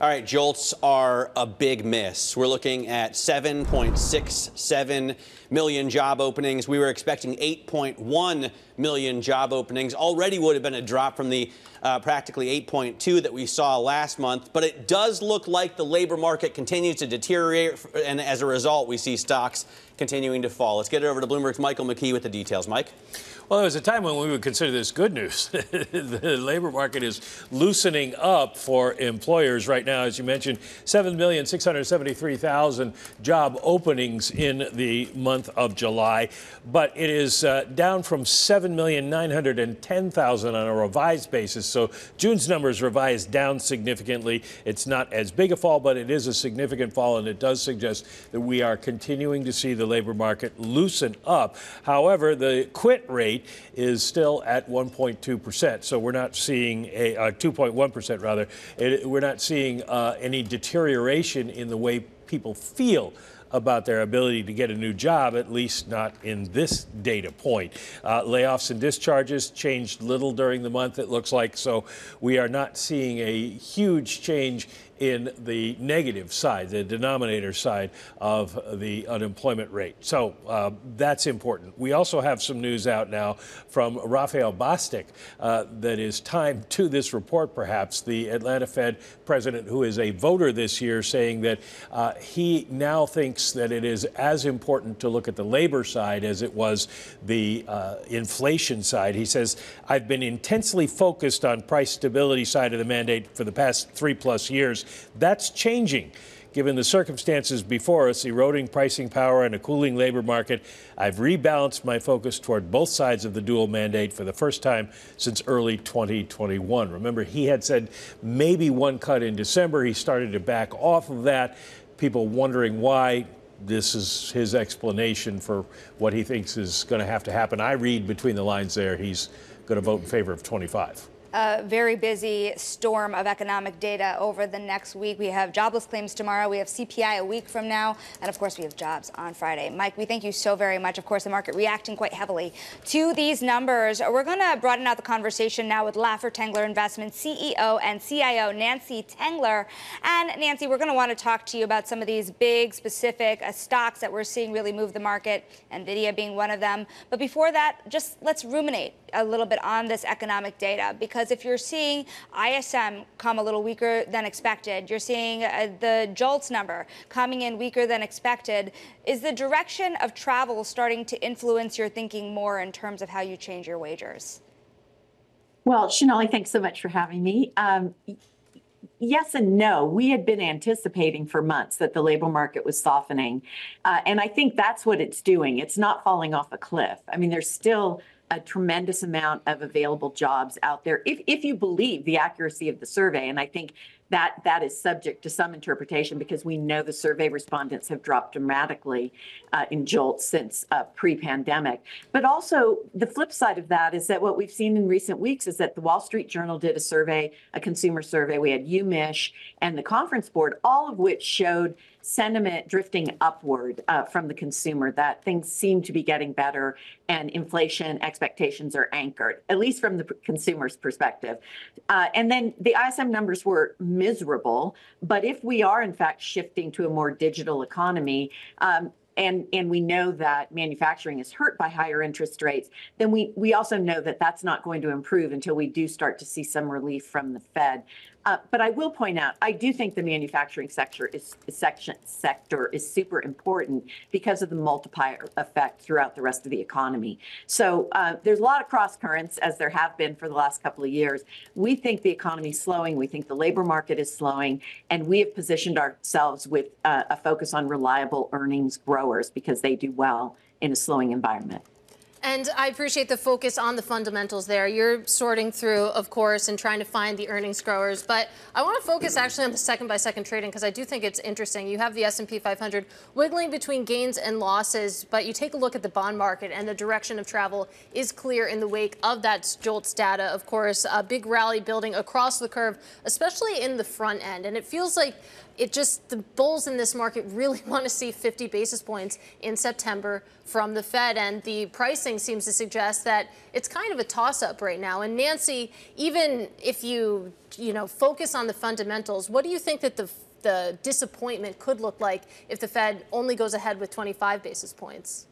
All right, JOLTS are a big miss. We're looking at seven point six seven million job openings. We were expecting eight point one million job openings. Already would have been a drop from the uh, practically eight point two that we saw last month. But it does look like the labor market continues to deteriorate, and as a result, we see stocks continuing to fall. Let's get it over to Bloomberg's Michael McKee with the details. Mike? Well, there was a time when we would consider this good news. The labor market is loosening up for employers right now. As you mentioned, seven million six hundred seventy-three thousand job openings in the month of July. But it is uh, down from seven million nine hundred ten thousand on a revised basis. So June's numbers revised down significantly. It's not as big a fall, but it is a significant fall. And it does suggest that we are continuing to see the labor market loosen up. However, the quit rate is still at one point two percent, so we're not seeing a two point one percent rather. It, we're not seeing uh, any deterioration in the way people feel about their ability to get a new job, at least not in this data point. Uh, layoffs and discharges changed little during the month, it looks like, so we are not seeing a huge change in the negative side, the denominator side of the unemployment rate. So uh, that's important. We also have some news out now from Rafael Bostic uh, that is timed to this report, perhaps. The Atlanta Fed president, who is a voter this year, saying that uh, he now thinks that it is as important to look at the labor side as it was the uh, inflation side. He says, I've been intensely focused on price stability side of the mandate for the past three plus years. That's changing. Given the circumstances before us, eroding pricing power and a cooling labor market, I've rebalanced my focus toward both sides of the dual mandate for the first time since early twenty twenty-one. Remember, he had said maybe one cut in December. He started to back off of that. People wondering why. This is his explanation for what he thinks is going to have to happen. I read between the lines there. He's going to vote in favor of twenty-five. A very busy storm of economic data over the next week. We have jobless claims tomorrow. We have C P I a week from now. And, of course, we have jobs on Friday. Mike, we thank you so very much. Of course, the market reacting quite heavily to these numbers. We're going to broaden out the conversation now with Laffer Tengler Investments C E O and C I O Nancy Tengler. And, Nancy, we're going to want to talk to you about some of these big, specific uh, stocks that we're seeing really move the market, Nvidia being one of them. But before that, just let's ruminate a little bit on this economic data, because Because if you're seeing I S M come a little weaker than expected, you're seeing uh, the JOLTS number coming in weaker than expected, is the direction of travel starting to influence your thinking more in terms of how you change your wagers? Well, Shanali, thanks so much for having me. Um, yes and no. We had been anticipating for months that the labor market was softening. Uh, and I think that's what it's doing. It's not falling off a cliff. I mean, there's still a tremendous amount of available jobs out there, if if you believe the accuracy of the survey. And I think that that is subject to some interpretation, because we know the survey respondents have dropped dramatically uh, in JOLTS since uh, pre-pandemic. But also the flip side of that is that what we've seen in recent weeks is that the Wall Street Journal did a survey, a consumer survey. We had UMish and the Conference Board, all of which showed sentiment drifting upward uh, from the consumer, that things seem to be getting better and inflation expectations are anchored, at least from the consumer's perspective. Uh, and then the I S M numbers were miserable. But if we are, in fact, shifting to a more digital economy, um, and and we know that manufacturing is hurt by higher interest rates, then we, we also know that that's not going to improve until we do start to see some relief from the Fed. Uh, but I will point out, I do think the manufacturing sector is, section, sector is super important because of the multiplier effect throughout the rest of the economy. So uh, there's a lot of cross currents, as there have been for the last couple of years. We think the economy is slowing. We think the labor market is slowing. And we have positioned ourselves with uh, a focus on reliable earnings growers, because they do well in a slowing environment. And I appreciate the focus on the fundamentals there. You're sorting through, of course, and trying to find the earnings growers. But I want to focus actually on the second-by-second trading, because I do think it's interesting. You have the S and P five hundred wiggling between gains and losses, but you take a look at the bond market, and the direction of travel is clear in the wake of that JOLTS data. Of course, a big rally building across the curve, especially in the front end. And it feels like it just, the bulls in this market really want to see fifty basis points in September from the Fed, and the pricing seems to suggest that it's kind of a toss-up right now. And Nancy, even if you, you know, focus on the fundamentals, what do you think that the, the disappointment could look like if the Fed only goes ahead with twenty-five basis points?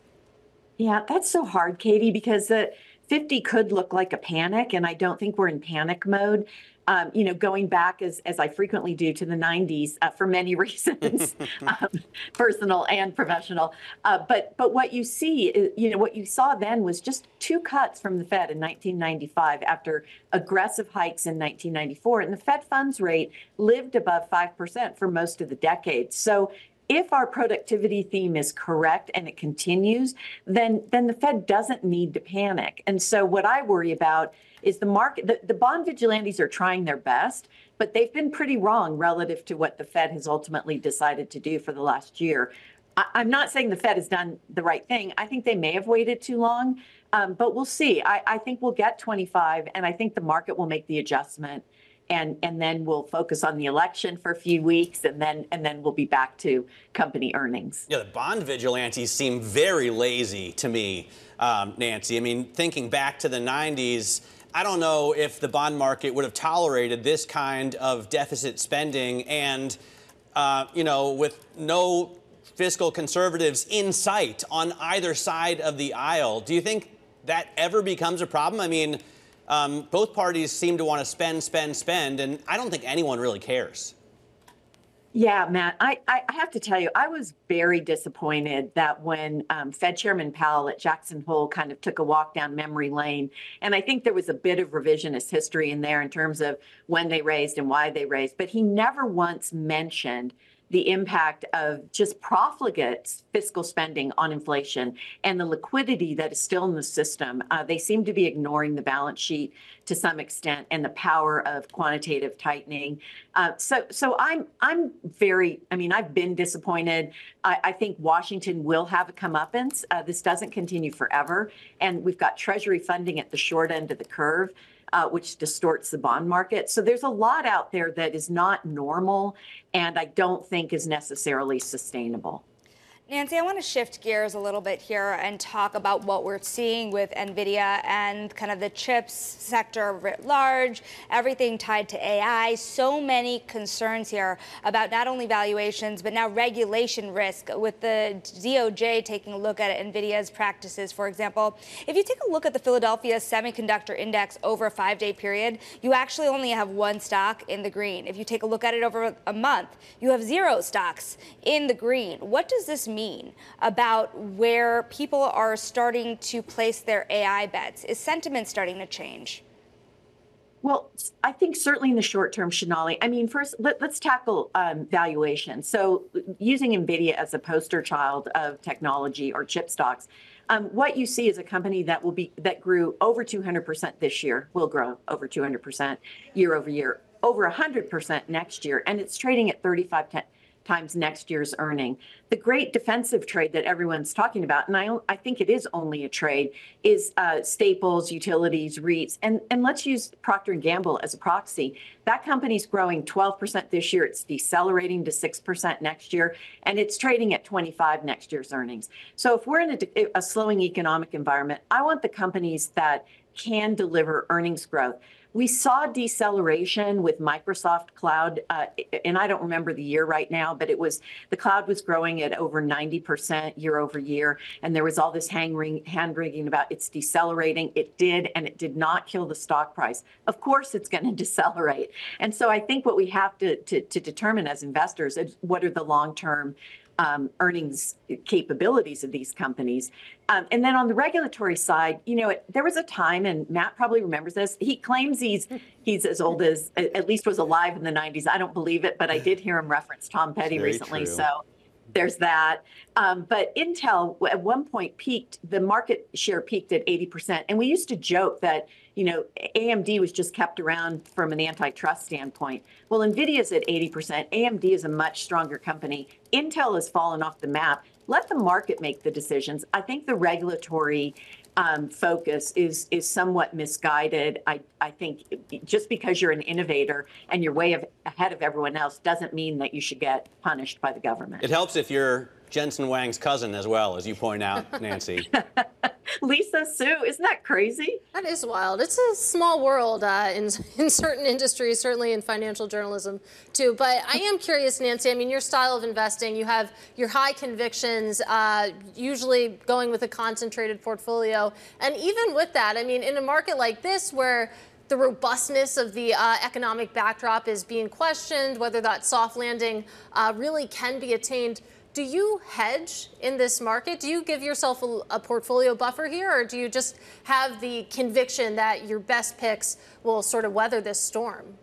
Yeah, that's so hard, Katie, because the fifty could look like a panic, and I don't think we're in panic mode. Um, you know, going back, as, as I frequently do, to the nineties uh, for many reasons, um, personal and professional. Uh, but but what you see, is, you know, what you saw then was just two cuts from the Fed in nineteen ninety-five after aggressive hikes in nineteen ninety-four. And the Fed funds rate lived above five percent for most of the decade. So if our productivity theme is correct and it continues, then then the Fed doesn't need to panic. And so what I worry about is the market. The, the bond vigilantes are trying their best, but they've been pretty wrong relative to what the Fed has ultimately decided to do for the last year. I, I'm not saying the Fed has done the right thing. I think they may have waited too long, um, but we'll see. I, I think we'll get twenty-five, and I think the market will make the adjustment. And, and then we'll focus on the election for a few weeks, and then and then we'll be back to company earnings. Yeah, the bond vigilantes seem very lazy to me, um, Nancy. I mean, thinking back to the nineties, I don't know if the bond market would have tolerated this kind of deficit spending, and, uh, you know, with no fiscal conservatives in sight on either side of the aisle. Do you think that ever becomes a problem? I mean, Um, both parties seem to want to spend, spend, spend, and I don't think anyone really cares. Yeah, Matt, I, I have to tell you, I was very disappointed that when um, Fed Chairman Powell at Jackson Hole kind of took a walk down memory lane, and I think there was a bit of revisionist history in there in terms of when they raised and why they raised, but he never once mentioned the impact of just profligate fiscal spending on inflation and the liquidity that is still in the system. Uh, they seem to be ignoring the balance sheet to some extent and the power of quantitative tightening. Uh, so, so I'm I'm very. I mean, I've been disappointed. I, I think Washington will have a comeuppance. Uh, this doesn't continue forever, and we've got Treasury funding at the short end of the curve, Uh, which distorts the bond market. So there's a lot out there that is not normal, and I don't think is necessarily sustainable. Nancy, I want to shift gears a little bit here and talk about what we're seeing with NVIDIA and kind of the chips sector writ large, everything tied to A I. So many concerns here about not only valuations, but now regulation risk, with the D O J taking a look at NVIDIA's practices, for example. If you take a look at the Philadelphia Semiconductor Index over a five-day period, you actually only have one stock in the green. If you take a look at it over a month, you have zero stocks in the green. What does this mean about where people are starting to place their A I bets? Is sentiment starting to change? Well, I think certainly in the short term, Shanali, I mean, first, let, let's tackle um, valuation. So using Nvidia as a poster child of technology or chip stocks, um, what you see is a company that will be that grew over two hundred percent this year, will grow over two hundred percent year over year, over one hundred percent next year, and it's trading at thirty-five times next year's earning. The great defensive trade that everyone's talking about, and I, I think it is only a trade, is uh, staples, utilities, REITs, and, and let's use Procter and Gamble as a proxy. That company's growing twelve percent this year. It's decelerating to six percent next year, and it's trading at twenty-five next year's earnings. So if we're in a, a slowing economic environment, I want the companies that can deliver earnings growth. We saw deceleration with Microsoft Cloud, uh, and I don't remember the year right now, but it was the cloud was growing at over ninety percent year over year, and there was all this hand-wringing about it's decelerating. It did, and it did not kill the stock price. Of course, it's going to decelerate. And so I think what we have to, to, to determine as investors is what are the long-term Um, earnings capabilities of these companies. Um, and then on the regulatory side, you know, it, there was a time, and Matt probably remembers this, he claims he's he's as old as, at least was alive in the nineties. I don't believe it, but I did hear him reference Tom Petty recently. True. So there's that. Um, but Intel at one point peaked, the market share peaked at eighty percent. And we used to joke that, you know, A M D was just kept around from an antitrust standpoint. Well, Nvidia's at eighty percent. A M D is a much stronger company. Intel has fallen off the map. Let the market make the decisions. I think the regulatory um, focus is is somewhat misguided. I, I think just because you're an innovator and you're way of, ahead of everyone else doesn't mean that you should get punished by the government. It helps if you're Jensen Huang's cousin as well, as you point out, Nancy. Lisa Su, isn't that crazy? That is wild. It's a small world uh, in, in certain industries, certainly in financial journalism, too. But I am curious, Nancy, I mean, your style of investing, you have your high convictions, uh, usually going with a concentrated portfolio. And even with that, I mean, in a market like this where the robustness of the uh, economic backdrop is being questioned, whether that soft landing uh, really can be attained, do you hedge in this market? Do you give yourself a, a portfolio buffer here, or do you just have the conviction that your best picks will sort of weather this storm?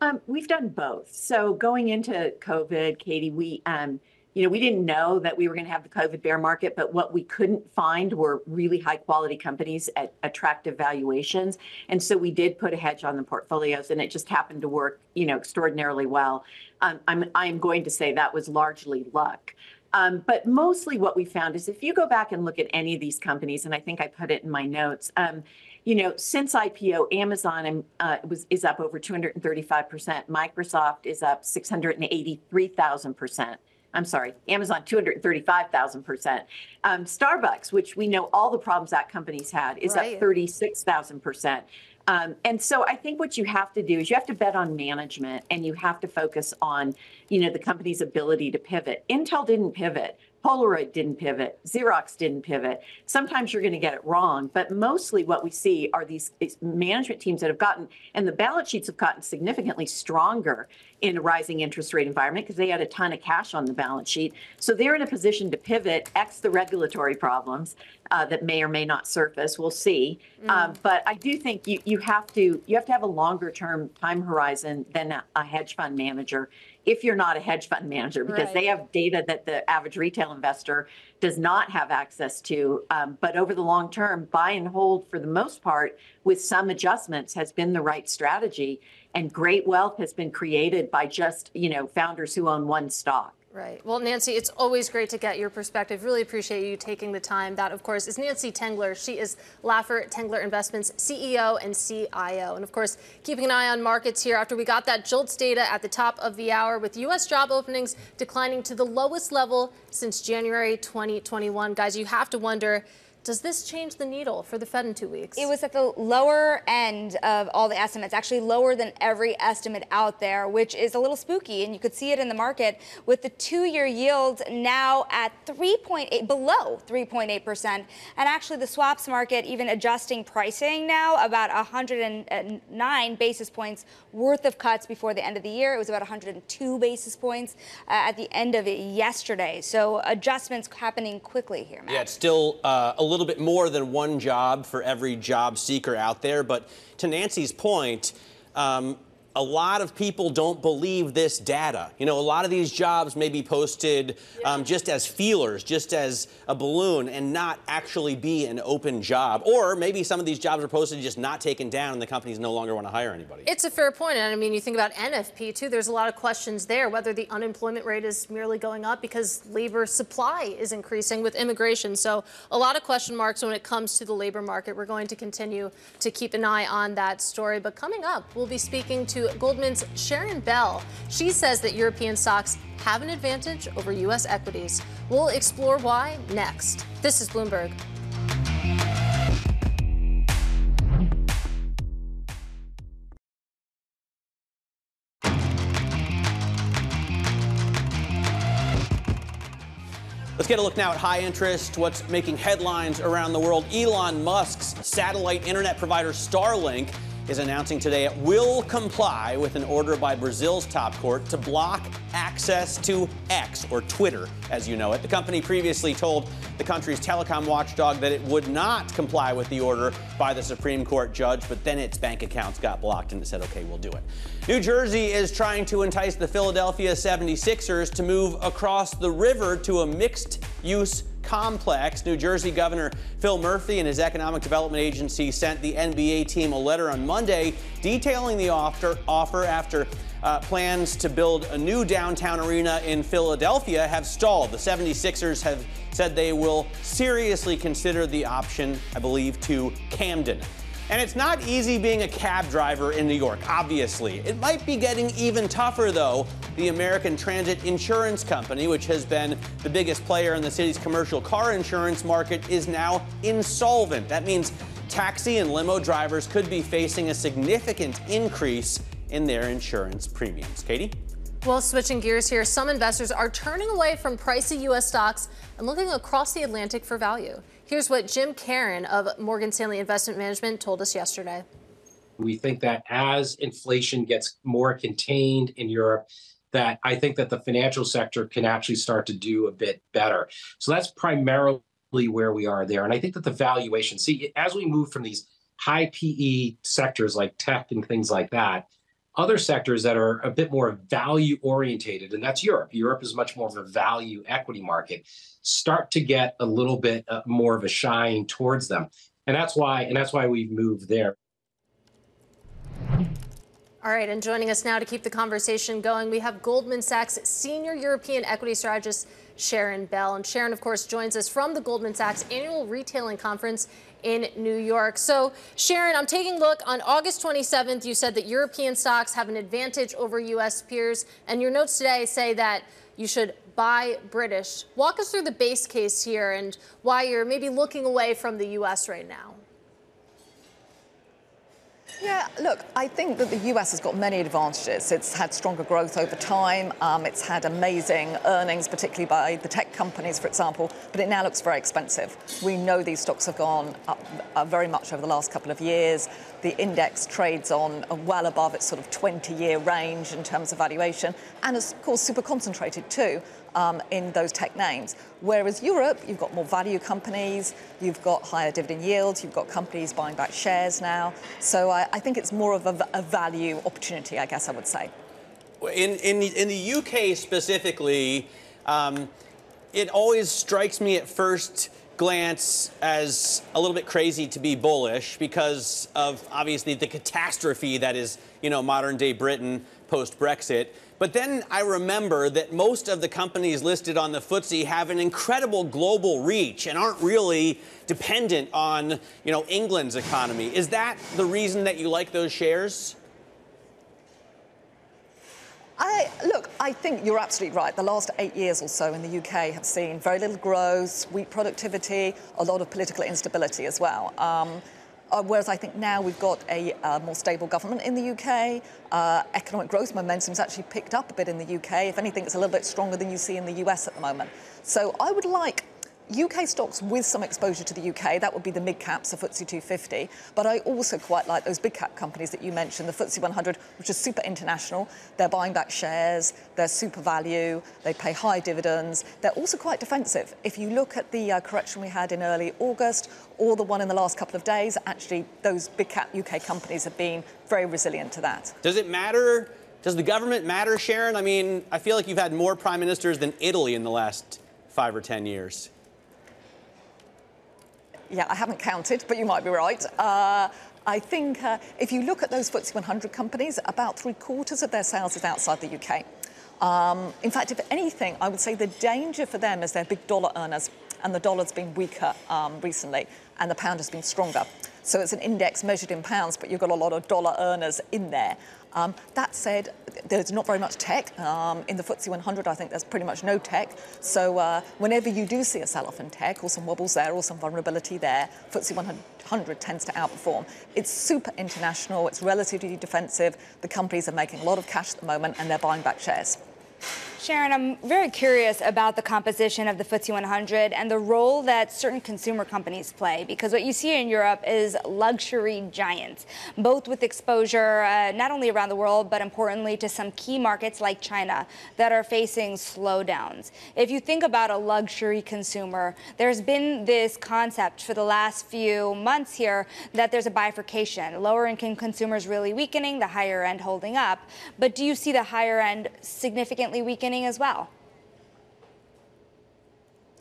Um, we've done both. So going into COVID, Katie, we, um, you know, we didn't know that we were going to have the COVID bear market, but what we couldn't find were really high quality companies at attractive valuations. And so we did put a hedge on the portfolios, and it just happened to work, you know, extraordinarily well. Um, I'm, I'm going to say that was largely luck. Um, but mostly what we found is if you go back and look at any of these companies, and I think I put it in my notes, um, you know, since I P O, Amazon uh, was, is up over two hundred thirty-five percent. Microsoft is up six hundred eighty-three thousand percent. I'm sorry, Amazon, two hundred thirty-five thousand percent. Um, Starbucks, which we know all the problems that company's had, is right. up thirty-six thousand percent. Um, and so I think what you have to do is you have to bet on management, and you have to focus on, you know, the company's ability to pivot. Intel didn't pivot. Polaroid didn't pivot. Xerox didn't pivot. Sometimes you're going to get it wrong, but mostly what we see are these management teams that have gotten, and the balance sheets have gotten significantly stronger in a rising interest rate environment because they had a ton of cash on the balance sheet. So they're in a position to pivot, X the regulatory problems uh, that may or may not surface. We'll see. Mm. Um, but I do think you, you have to you have to have a longer term time horizon than a, a hedge fund manager, if you're not a hedge fund manager, because right. they have data that the average retail investor does not have access to. Um, but over the long term, buy and hold for the most part, with some adjustments, has been the right strategy. And great wealth has been created by just, you know, founders who own one stock. Right. Well, Nancy, it's always great to get your perspective. Really appreciate you taking the time. That, of course, is Nancy Tengler. She is Laffer Tengler Investments C E O and C I O. And, of course, keeping an eye on markets here after we got that JOLTS data at the top of the hour, with U S job openings declining to the lowest level since January twenty twenty-one. Guys, you have to wonder, does this change the needle for the Fed in two weeks? It was at the lower end of all the estimates, actually lower than every estimate out there, which is a little spooky, and you could see it in the market with the two-year yield now at three point eight, below three point eight percent, and actually the swaps market even adjusting pricing now about one hundred nine basis points worth of cuts before the end of the year. It was about one hundred two basis points uh, at the end of it yesterday. So adjustments happening quickly here, Matt. Yeah, it's still uh, a little bit more than one job for every job seeker out there. But to Nancy's point, um, a lot of people don't believe this data. You know, a lot of these jobs may be posted um, just as feelers, just as a balloon, and not actually be an open job. Or maybe some of these jobs are posted just not taken down, and the companies no longer want to hire anybody. It's a fair point. And I mean, you think about N F P, too. There's a lot of questions there, whether the unemployment rate is merely going up because labor supply is increasing with immigration. So a lot of question marks when it comes to the labor market. We're going to continue to keep an eye on that story. But coming up, we'll be speaking to Goldman's Sharon Bell. She says that European stocks have an advantage over U S equities. We'll explore why next. This is Bloomberg. Let's get a look now at high interest, what's making headlines around the world. Elon Musk's satellite internet provider Starlink is announcing today it will comply with an order by Brazil's top court to block access to X, or Twitter, as you know it. The company previously told the country's telecom watchdog that it would not comply with the order by the Supreme Court judge, but then its bank accounts got blocked and it said, okay, we'll do it. New Jersey is trying to entice the Philadelphia seventy-sixers to move across the river to a mixed-use complex. New Jersey Governor Phil Murphy and his economic development agency sent the N B A team a letter on Monday detailing the offer, offer after uh, plans to build a new downtown arena in Philadelphia have stalled. The seventy-sixers have said they will seriously consider the option, I believe, to Camden. And it's not easy being a cab driver in New York, obviously. It might be getting even tougher, though. The American Transit Insurance Company, which has been the biggest player in the city's commercial car insurance market, is now insolvent. That means taxi and limo drivers could be facing a significant increase in their insurance premiums. Katie? Well, switching gears here, some investors are turning away from pricey U S stocks and looking across the Atlantic for value. Here's what Jim Caron of Morgan Stanley Investment Management told us yesterday. We think that as inflation gets more contained in Europe, that I think that the financial sector can actually start to do a bit better. So that's primarily where we are there. And I think that the valuation, see, as we move from these high P E sectors like tech and things like that, other sectors that are a bit more value orientated, and that's Europe. Europe is much more of a value equity market, start to get a little bit uh, more of a shine towards them. And that's why, and that's why we've moved there. All right, and joining us now to keep the conversation going, we have Goldman Sachs senior European equity strategist Sharon Bell. And Sharon, of course, joins us from the Goldman Sachs Annual Retailing Conference in New York. So, Sharon, I'm taking a look. On August twenty-seventh, you said that European stocks have an advantage over U S peers. And your notes today say that you should buy British. Walk us through the base case here and why you're maybe looking away from the U S right now. Yeah, look, I think that the U S has got many advantages. It's had stronger growth over time. Um, it's had amazing earnings, particularly by the tech companies, for example. But it now looks very expensive. We know these stocks have gone up uh, very much over the last couple of years. The index trades on well above its sort of twenty-year range in terms of valuation. And, of course, super concentrated, too. Um, in those tech names. Whereas Europe, you've got more value companies, you've got higher dividend yields, you've got companies buying back shares now. So I, I think it's more of a, a value opportunity, I guess I would say. In, in, in the U K specifically, um, it always strikes me at first glance as a little bit crazy to be bullish because of, obviously, the catastrophe that is, you know, modern-day Britain post-Brexit. But then I remember that most of the companies listed on the F T S E have an incredible global reach and aren't really dependent on, you know, England's economy. Is that the reason that you like those shares? I, look, I think you're absolutely right. The last eight years or so in the U K have seen very little growth, weak productivity, a lot of political instability as well. Um, Uh, whereas I think now we've got a uh, more stable government in the U K. Uh, economic growth momentum's actually picked up a bit in the U K. If anything, it's a little bit stronger than you see in the U S at the moment. So I would like U K stocks with some exposure to the U K, that would be the mid-caps, the F T S E two fifty, but I also quite like those big-cap companies that you mentioned, the F T S E one hundred, which is super international. They're buying back shares, they're super value, they pay high dividends. They're also quite defensive. If you look at the uh, correction we had in early August, or the one in the last couple of days, actually those big-cap U K companies have been very resilient to that. Does it matter? Does the government matter, Sharon? I mean, I feel like you've had more prime ministers than Italy in the last five or ten years. Yeah, I haven't counted, but you might be right. Uh, I think uh, if you look at those F T S E one hundred companies, about three quarters of their sales is outside the U K. Um, in fact, if anything, I would say the danger for them is they're big dollar earners, and the dollar's been weaker um, recently, and the pound has been stronger. So it's an index measured in pounds, but you've got a lot of dollar earners in there. Um, that said, there's not very much tech. Um, in the F T S E one hundred, I think there's pretty much no tech. So uh, whenever you do see a sell-off in tech, or some wobbles there, or some vulnerability there, F T S E one hundred tends to outperform. It's super international, it's relatively defensive. The companies are making a lot of cash at the moment, and they're buying back shares. Sharon, I'm very curious about the composition of the F T S E one hundred and the role that certain consumer companies play, because what you see in Europe is luxury giants, both with exposure uh, not only around the world, but importantly to some key markets like China that are facing slowdowns. If you think about a luxury consumer, there's been this concept for the last few months here that there's a bifurcation, lower income consumers really weakening, the higher end holding up. But do you see the higher end significantly weakening as well?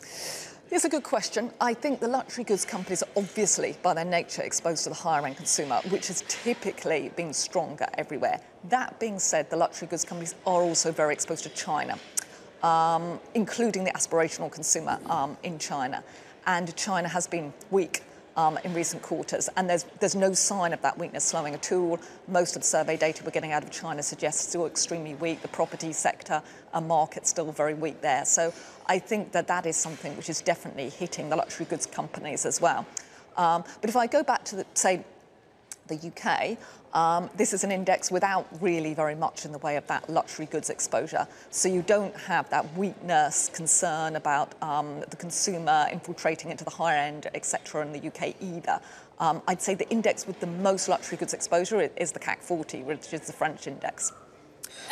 It's a good question. I think the luxury goods companies are obviously, by their nature, exposed to the higher-end consumer, which has typically been stronger everywhere. That being said, the luxury goods companies are also very exposed to China, um, including the aspirational consumer um, in China. And China has been weak Um, in recent quarters, and there's there's no sign of that weakness slowing at all. Most of the survey data we're getting out of China suggests still extremely weak. The property sector, a market still very weak there. So I think that that is something which is definitely hitting the luxury goods companies as well. Um, but if I go back to the, say the U K, um, this is an index without really very much in the way of that luxury goods exposure. So you don't have that weakness concern about um, the consumer infiltrating into the higher end, et cetera, in the U K either. Um, I'd say the index with the most luxury goods exposure is the C A C forty, which is the French index.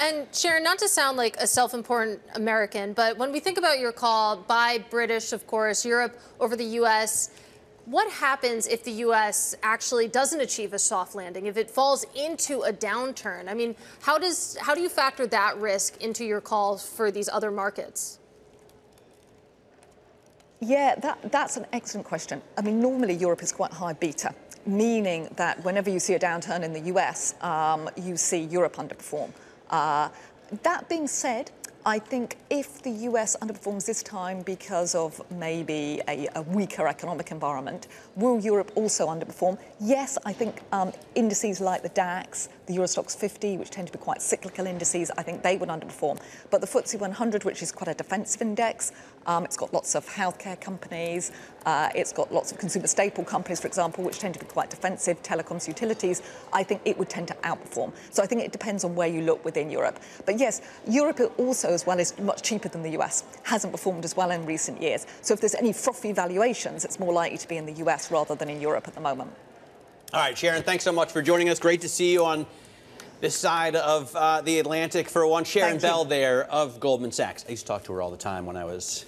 And Sharon, not to sound like a self-important American, but when we think about your call, buy British, of course, Europe over the U S, what happens if the U S actually doesn't achieve a soft landing, if it falls into a downturn? I mean, how does how do you factor that risk into your calls for these other markets? Yeah, that, that's an excellent question. I mean, normally Europe is quite high beta, meaning that whenever you see a downturn in the U S, um, you see Europe underperform. Uh, that being said, I think if the U S underperforms this time because of maybe a, a weaker economic environment, will Europe also underperform? Yes, I think um, indices like the DAX, the Eurostoxx fifty, which tend to be quite cyclical indices, I think they would underperform. But the F T S E one hundred, which is quite a defensive index, um, it's got lots of healthcare companies, uh, it's got lots of consumer staple companies, for example, which tend to be quite defensive, telecoms, utilities, I think it would tend to outperform. So I think it depends on where you look within Europe. But yes, Europe also as well is much cheaper than the U S, hasn't performed as well in recent years. So if there's any frothy valuations, it's more likely to be in the U S rather than in Europe at the moment. All right, Sharon, thanks so much for joining us. Great to see you on this side of uh, the Atlantic for one. Sharon Bell there of Goldman Sachs. I used to talk to her all the time when I was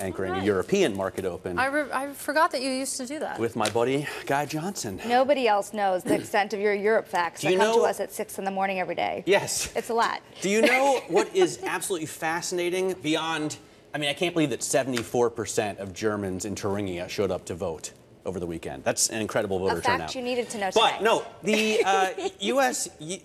anchoring right. a European market open. I, re I forgot that you used to do that. With my buddy, Guy Johnson. Nobody else knows the extent of your Europe facts that come to us at six in the morning every day. Yes. It's a lot. Do you know what is absolutely fascinating beyond, I mean, I can't believe that seventy-four percent of Germans in Thuringia showed up to vote over the weekend. That's an incredible voter turnout. A fact you needed to know today. But no, the uh, U S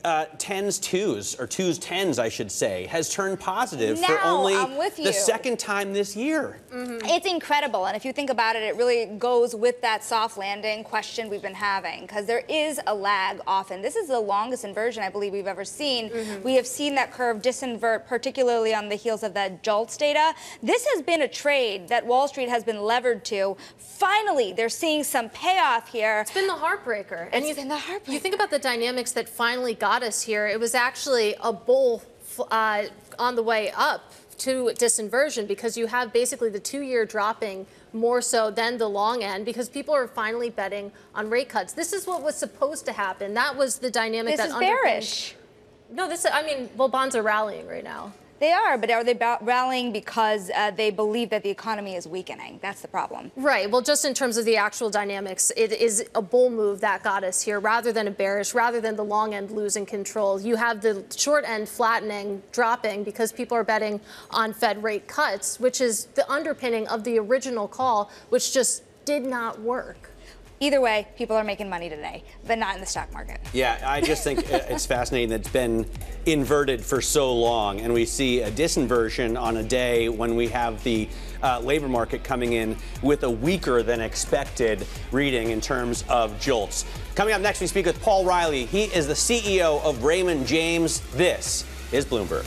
uh, tens twos, or twos tens, I should say, has turned positive now, for only I'm with you. the second time this year. Mm-hmm. It's incredible, and if you think about it, it really goes with that soft landing question we've been having, because there is a lag often. This is the longest inversion I believe we've ever seen. Mm-hmm. We have seen that curve disinvert, particularly on the heels of that JOLTS data. This has been a trade that Wall Street has been levered to. Finally, they're seeing Seeing some payoff here. It's been the heartbreaker. And it's been the heartbreaker. You think about the dynamics that finally got us here. It was actually a bull uh, on the way up to disinversion, because you have basically the two-year dropping more so than the long end, because people are finally betting on rate cuts. This is what was supposed to happen. That was the dynamic that underpinned. This is bearish. No, this, I mean, well, bonds are rallying right now. They are, but are they rallying because uh, they believe that the economy is weakening? That's the problem. Right. Well, just in terms of the actual dynamics, it is a bull move that got us here rather than a bearish, rather than the long end losing control. You have the short end flattening, dropping, because people are betting on Fed rate cuts, which is the underpinning of the original call, which just did not work. Either way, people are making money today, but not in the stock market. Yeah, I just think it's fascinating that it's been inverted for so long, and we see a disinversion on a day when we have the uh, labor market coming in with a weaker than expected reading in terms of JOLTS. Coming up next, we speak with Paul Reilly. He is the C E O of Raymond James. This is Bloomberg.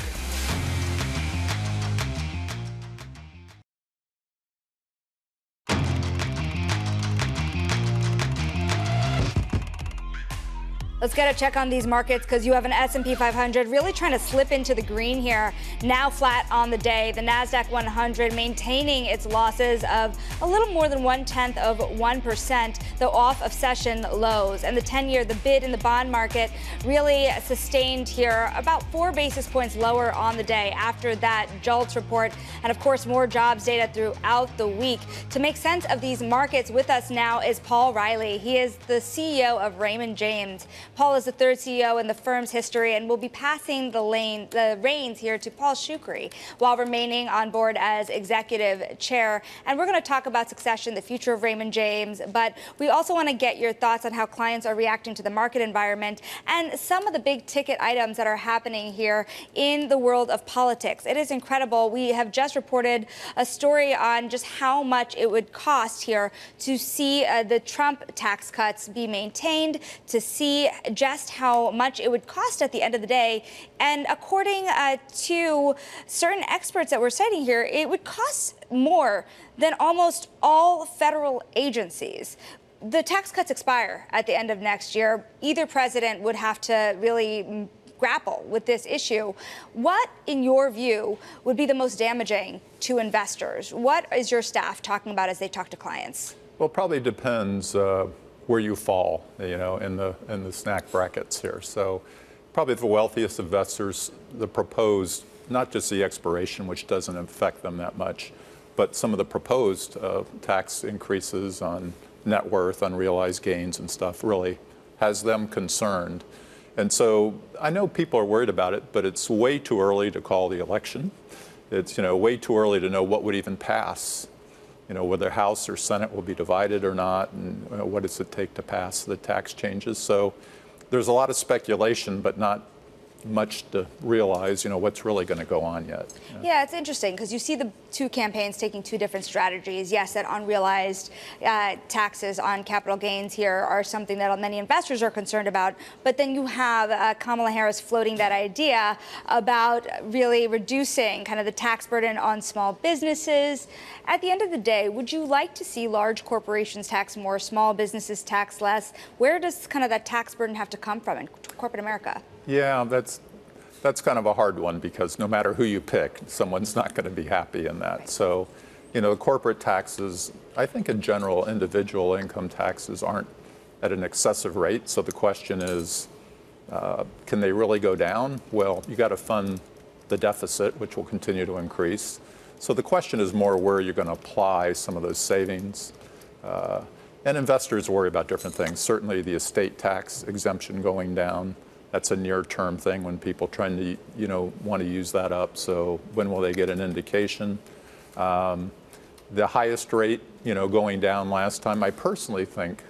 Let's get a check on these markets, because you have an S and P five hundred really trying to slip into the green here, now flat on the day. The Nasdaq one hundred maintaining its losses of a little more than one-tenth of one percent, though off of session lows. And the ten-year, the bid in the bond market really sustained here, about four basis points lower on the day after that JOLTS report. And, of course, more jobs data throughout the week. To make sense of these markets, with us now is Paul Reilly. He is the C E O of Raymond James. Paul is the third C E O in the firm's history and will be passing the, lane, the reins here to Paul Shoukry while remaining on board as executive chair. And we're going to talk about succession, the future of Raymond James, but we also want to get your thoughts on how clients are reacting to the market environment and some of the big ticket items that are happening here in the world of politics. It is incredible. We have just reported a story on just how much it would cost here to see uh, the Trump tax cuts be maintained, to see just how much it would cost at the end of the day. And according uh, to certain experts that we're citing here, it would cost more than almost all federal agencies. The tax cuts expire at the end of next year. Either president would have to really grapple with this issue. What, in your view, would be the most damaging to investors? What is your staff talking about as they talk to clients? Well, probably depends Uh... where you fall, you know, in the in the snack brackets here. So probably the wealthiest investors, the proposed, not just the expiration, which doesn't affect them that much, but some of the proposed uh, tax increases on net worth, unrealized gains and stuff really has them concerned. And so I know people are worried about it, but it's way too early to call the election. It's, you know, way too early to know what would even pass. You know, whether House or Senate will be divided or not, and you know, what does it take to pass the tax changes. So there's a lot of speculation, but not much to realize, you know, what's really going to go on yet. Yeah, yeah, it's interesting because you see the two campaigns taking two different strategies. Yes, that unrealized uh, taxes on capital gains here are something that many investors are concerned about. But then you have uh, Kamala Harris floating that idea about really reducing kind of the tax burden on small businesses. At the end of the day, would you like to see large corporations tax more, small businesses tax less? Where does kind of that tax burden have to come from in corporate America? Yeah, that's that's kind of a hard one, because no matter who you pick, someone's not going to be happy in that. So, you know, corporate taxes, I think in general, individual income taxes aren't at an excessive rate. So the question is, uh, can they really go down? Well, you got to fund the deficit, which will continue to increase. So the question is more where you're going to apply some of those savings. Uh, and investors worry about different things. Certainly the estate tax exemption going down. That's a near-term thing when people trying to, you know, want to use that up. So when will they get an indication? Um, the highest rate, you know, going down last time, I personally think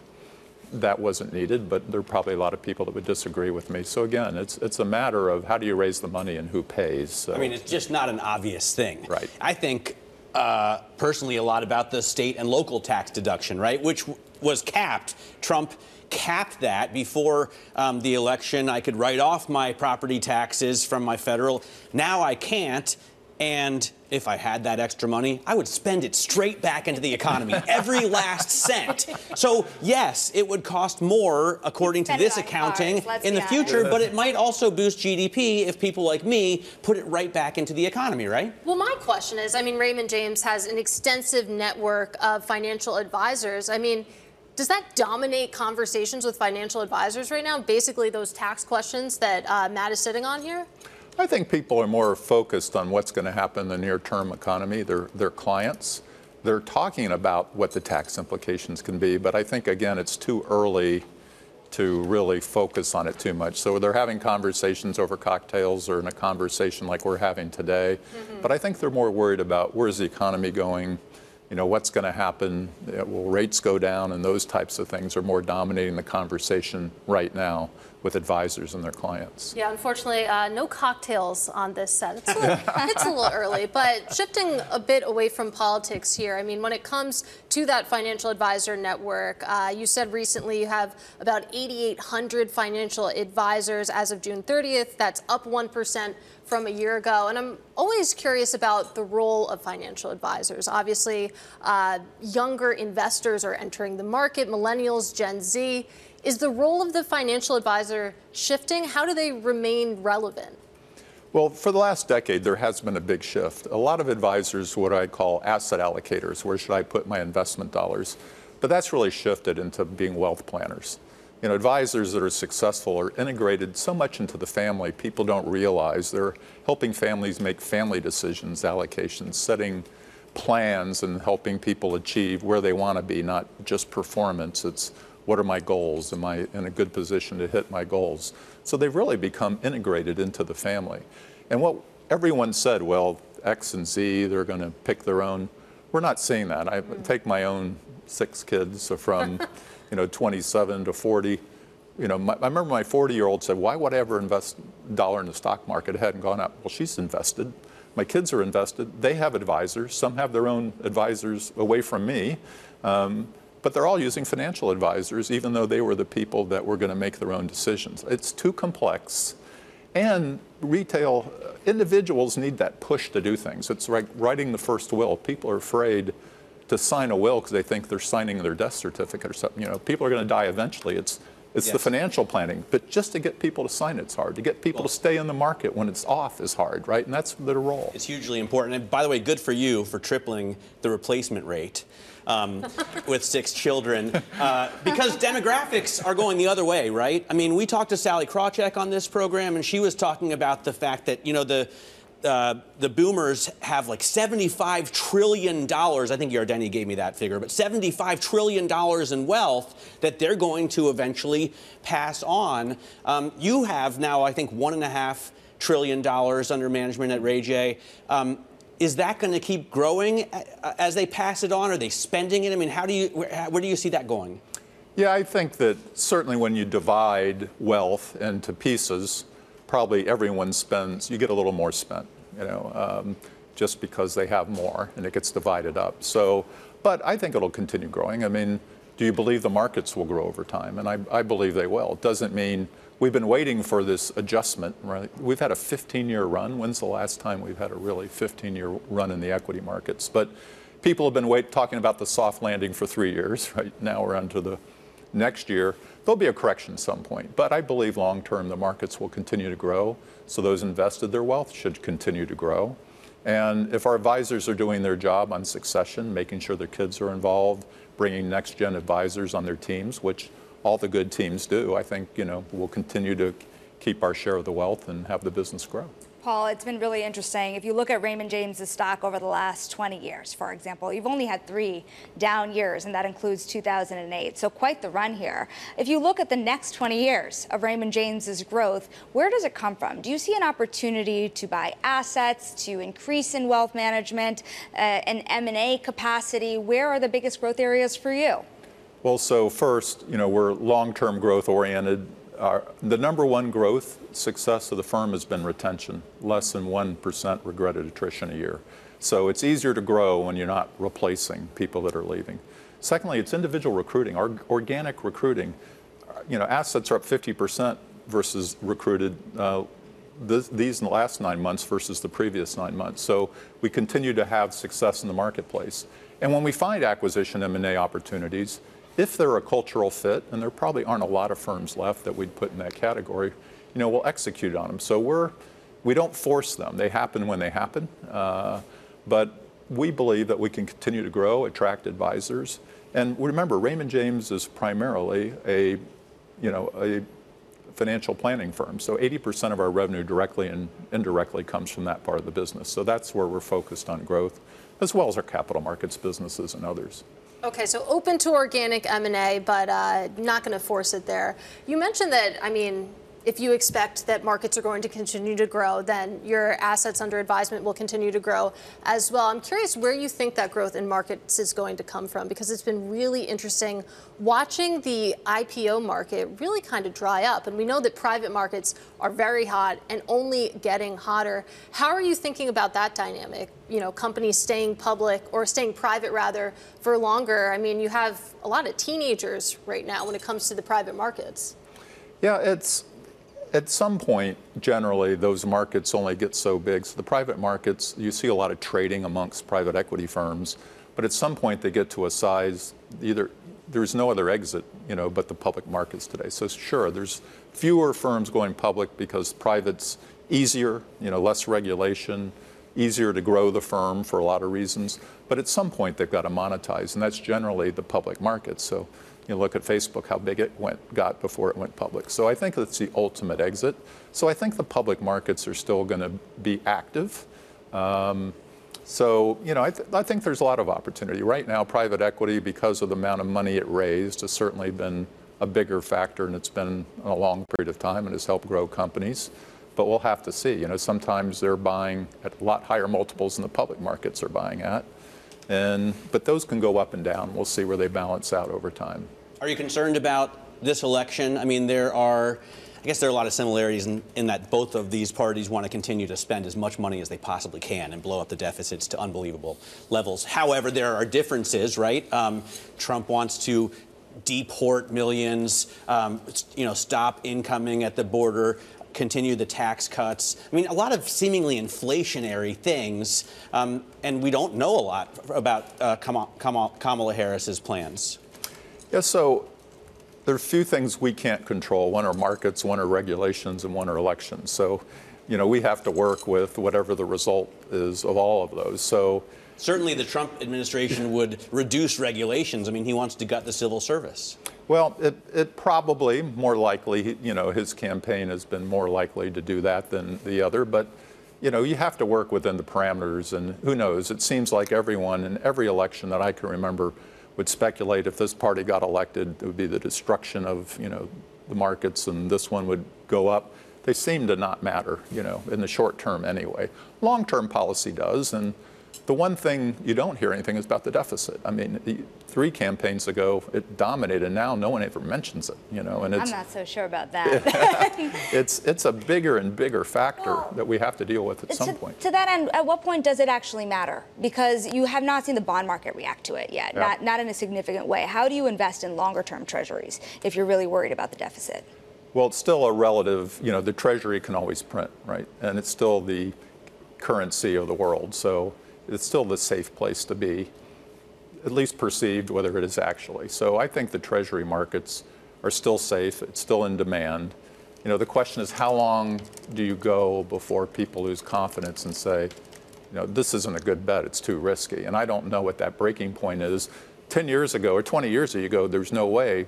that wasn't needed, but there are probably a lot of people that would disagree with me. So again, it's it's a matter of how do you raise the money and who pays. So. I mean, it's just not an obvious thing. Right. I think uh, personally a lot about the state and local tax deduction, right, which w was capped. Trump cap that before um, the election. I could write off my property taxes from my federal. Now I can't. And if I had that extra money, I would spend it straight back into the economy, every last cent. So, yes, it would cost more, according to this accounting, in the future, but it might also boost G D P if people like me put it right back into the economy, right? Well, my question is, I mean, Raymond James has an extensive network of financial advisors. I mean, does that dominate conversations with financial advisors right now, basically those tax questions that uh, Matt is sitting on here? I think people are more focused on what's going to happen in the near-term economy, their, their clients. They're talking about what the tax implications can be, but I think, again, it's too early to really focus on it too much. So they're having conversations over cocktails or in a conversation like we're having today. Mm-hmm. But I think they're more worried about where's the economy going, you know, what's going to happen, will rates go down, and those types of things are more dominating the conversation right now with advisors and their clients. Yeah, unfortunately, uh, no cocktails on this set. It's a, little, it's a little early, but shifting a bit away from politics here, I mean, when it comes to that financial advisor network, uh, you said recently you have about eighty-eight hundred financial advisors as of June thirtieth. That's up one percent from a year ago. And I'm always curious about the role of financial advisors. Obviously, uh, younger investors are entering the market, millennials, Gen Z. Is the role of the financial advisor shifting? How do they remain relevant? Well, for the last decade, there has been a big shift. A lot of advisors, what I call asset allocators, where should I put my investment dollars? But that's really shifted into being wealth planners. You know, advisors that are successful are integrated so much into the family, people don't realize they're helping families make family decisions, allocations, setting plans and helping people achieve where they want to be, not just performance. It's what are my goals? Am I in a good position to hit my goals? So they've really become integrated into the family. And what everyone said, well, X and Z, they're going to pick their own. We're not seeing that. I take my own six kids, so from you know twenty-seven to forty. You know, my, I remember my forty-year-old said, why would I ever invest a dollar in the stock market? It hadn't gone up. Well, she's invested. My kids are invested. They have advisors. Some have their own advisors away from me. Um, But they're all using financial advisors, even though they were the people that were going to make their own decisions. It's too complex. And retail individuals need that push to do things. It's like writing the first will. People are afraid to sign a will because they think they're signing their death certificate or something. You know, people are going to die eventually. It's It's yes. the financial planning, but just to get people to sign it's hard. To get people well, to stay in the market when it's off is hard, right? And that's their role. It's hugely important. And by the way, good for you for tripling the replacement rate um, with six children, uh, because demographics are going the other way, right? I mean, we talked to Sally Krawcheck on this program, and she was talking about the fact that, you know, the Uh, the boomers have like seventy-five trillion dollars. I think Yardeni gave me that figure, but seventy-five trillion dollars in wealth that they're going to eventually pass on. Um, you have now, I think, one and a half trillion dollars under management at Ray J. Um, is that going to keep growing as they pass it on? Are they spending it? I mean, how do you, where, where do you see that going? Yeah, I think that certainly when you divide wealth into pieces, probably everyone spends, you get a little more spent, you know, um, just because they have more and it gets divided up. So, but I think it'll continue growing. I mean, do you believe the markets will grow over time? And I, I believe they will. It doesn't mean we've been waiting for this adjustment, right? We've had a fifteen year run. When's the last time we've had a really fifteen year run in the equity markets? But people have been wait, talking about the soft landing for three years, right? Now we're onto the next year. There'll be a correction at some point, but I believe long-term the markets will continue to grow, so those invested their wealth should continue to grow. And if our advisors are doing their job on succession, making sure their kids are involved, bringing next-gen advisors on their teams, which all the good teams do, I think, you know, we'll continue to keep our share of the wealth and have the business grow. Paul, it's been really interesting. If you look at Raymond James's stock over the last twenty years, for example, you've only had three down years, and that includes two thousand eight. So quite the run here. If you look at the next twenty years of Raymond James's growth, where does it come from? Do you see an opportunity to buy assets, to increase in wealth management, uh, and M and A capacity? Where are the biggest growth areas for you? Well, so first, you know, we're long-term growth oriented. Our, the number one growth success of the firm has been retention, less than one percent regretted attrition a year. So it's easier to grow when you're not replacing people that are leaving. Secondly, it's individual recruiting, or organic recruiting. You know, assets are up fifty percent versus recruited uh, this, these in the last nine months versus the previous nine months. So we continue to have success in the marketplace. And when we find acquisition M and A opportunities, if they're a cultural fit, and there probably aren't a lot of firms left that we'd put in that category, you know, we'll execute on them. So we're, we don't force them. They happen when they happen. Uh, but we believe that we can continue to grow, attract advisors. And remember, Raymond James is primarily a, you know, a financial planning firm. So eighty percent of our revenue directly and indirectly comes from that part of the business. So that's where we're focused on growth, as well as our capital markets businesses and others. Okay, so open to organic M and A, but uh, not going to force it there. You mentioned that, I mean, if you expect that markets are going to continue to grow, then your assets under advisement will continue to grow as well. I'm curious where you think that growth in markets is going to come from, because it's been really interesting watching the I P O market really kind of dry up. And we know that private markets are very hot and only getting hotter. How are you thinking about that dynamic? You know, companies staying public, or staying private rather, for longer. I mean, you have a lot of teenagers right now when it comes to the private markets. Yeah, it's at some point, generally, those markets only get so big. So the private markets, you see a lot of trading amongst private equity firms, but at some point they get to a size, either there's no other exit, you know, but the public markets today. So sure, there's fewer firms going public because private's easier, you know, less regulation, easier to grow the firm for a lot of reasons. But at some point they've got to monetize, and that's generally the public market. So you look at Facebook, how big it went, got before it went public. So I think that's the ultimate exit. So I think the public markets are still going to be active. Um, so you know, I, th I think there's a lot of opportunity. Right now, private equity, because of the amount of money it raised, has certainly been a bigger factor, and it's been a long period of time and has helped grow companies. But we'll have to see. You know, sometimes they're buying at a lot higher multiples than the public markets are buying at. And, but those can go up and down. We'll see where they balance out over time. Are you concerned about this election? I mean, there are, I guess there are a lot of similarities in, in that both of these parties want to continue to spend as much money as they possibly can and blow up the deficits to unbelievable levels. However, there are differences, right? Um, Trump wants to deport millions, um, you know, stop incoming at the border, continue the tax cuts. I mean, a lot of seemingly inflationary things, um, and we don't know a lot about uh, Kamala Harris's plans. Yeah, so there are few things we can't control. One are markets, one are regulations, and one are elections. So, you know, we have to work with whatever the result is of all of those. So certainly the Trump administration would reduce regulations. I mean, he wants to gut the civil service. Well, it, it probably, more likely, you know, his campaign has been more likely to do that than the other. But, you know, you have to work within the parameters, and who knows? It seems like everyone in every election that I can remember would speculate if this party got elected, it would be the destruction of, you know, the markets, and this one would go up. They seem to not matter, you know, in the short term anyway. Long-term policy does, and the one thing you don't hear anything is about the deficit. I mean, three campaigns ago, it dominated. Now no one ever mentions it, you know. And it's, I'm not so sure about that. it's it's a bigger and bigger factor well, that we have to deal with at some to, point. To that end, at what point does it actually matter? Because you have not seen the bond market react to it yet, yeah. not, not in a significant way. How do you invest in longer-term treasuries if you're really worried about the deficit? Well, it's still a relative, you know, the treasury can always print, right? And it's still the currency of the world. So it's still the safe place to be, at least perceived, whether it is actually. So I think the treasury markets are still safe. It's still in demand. You know, the question is, how long do you go before people lose confidence and say, you know, this isn't a good bet, it's too risky? And I don't know what that breaking point is. ten years ago or twenty years ago, there's no way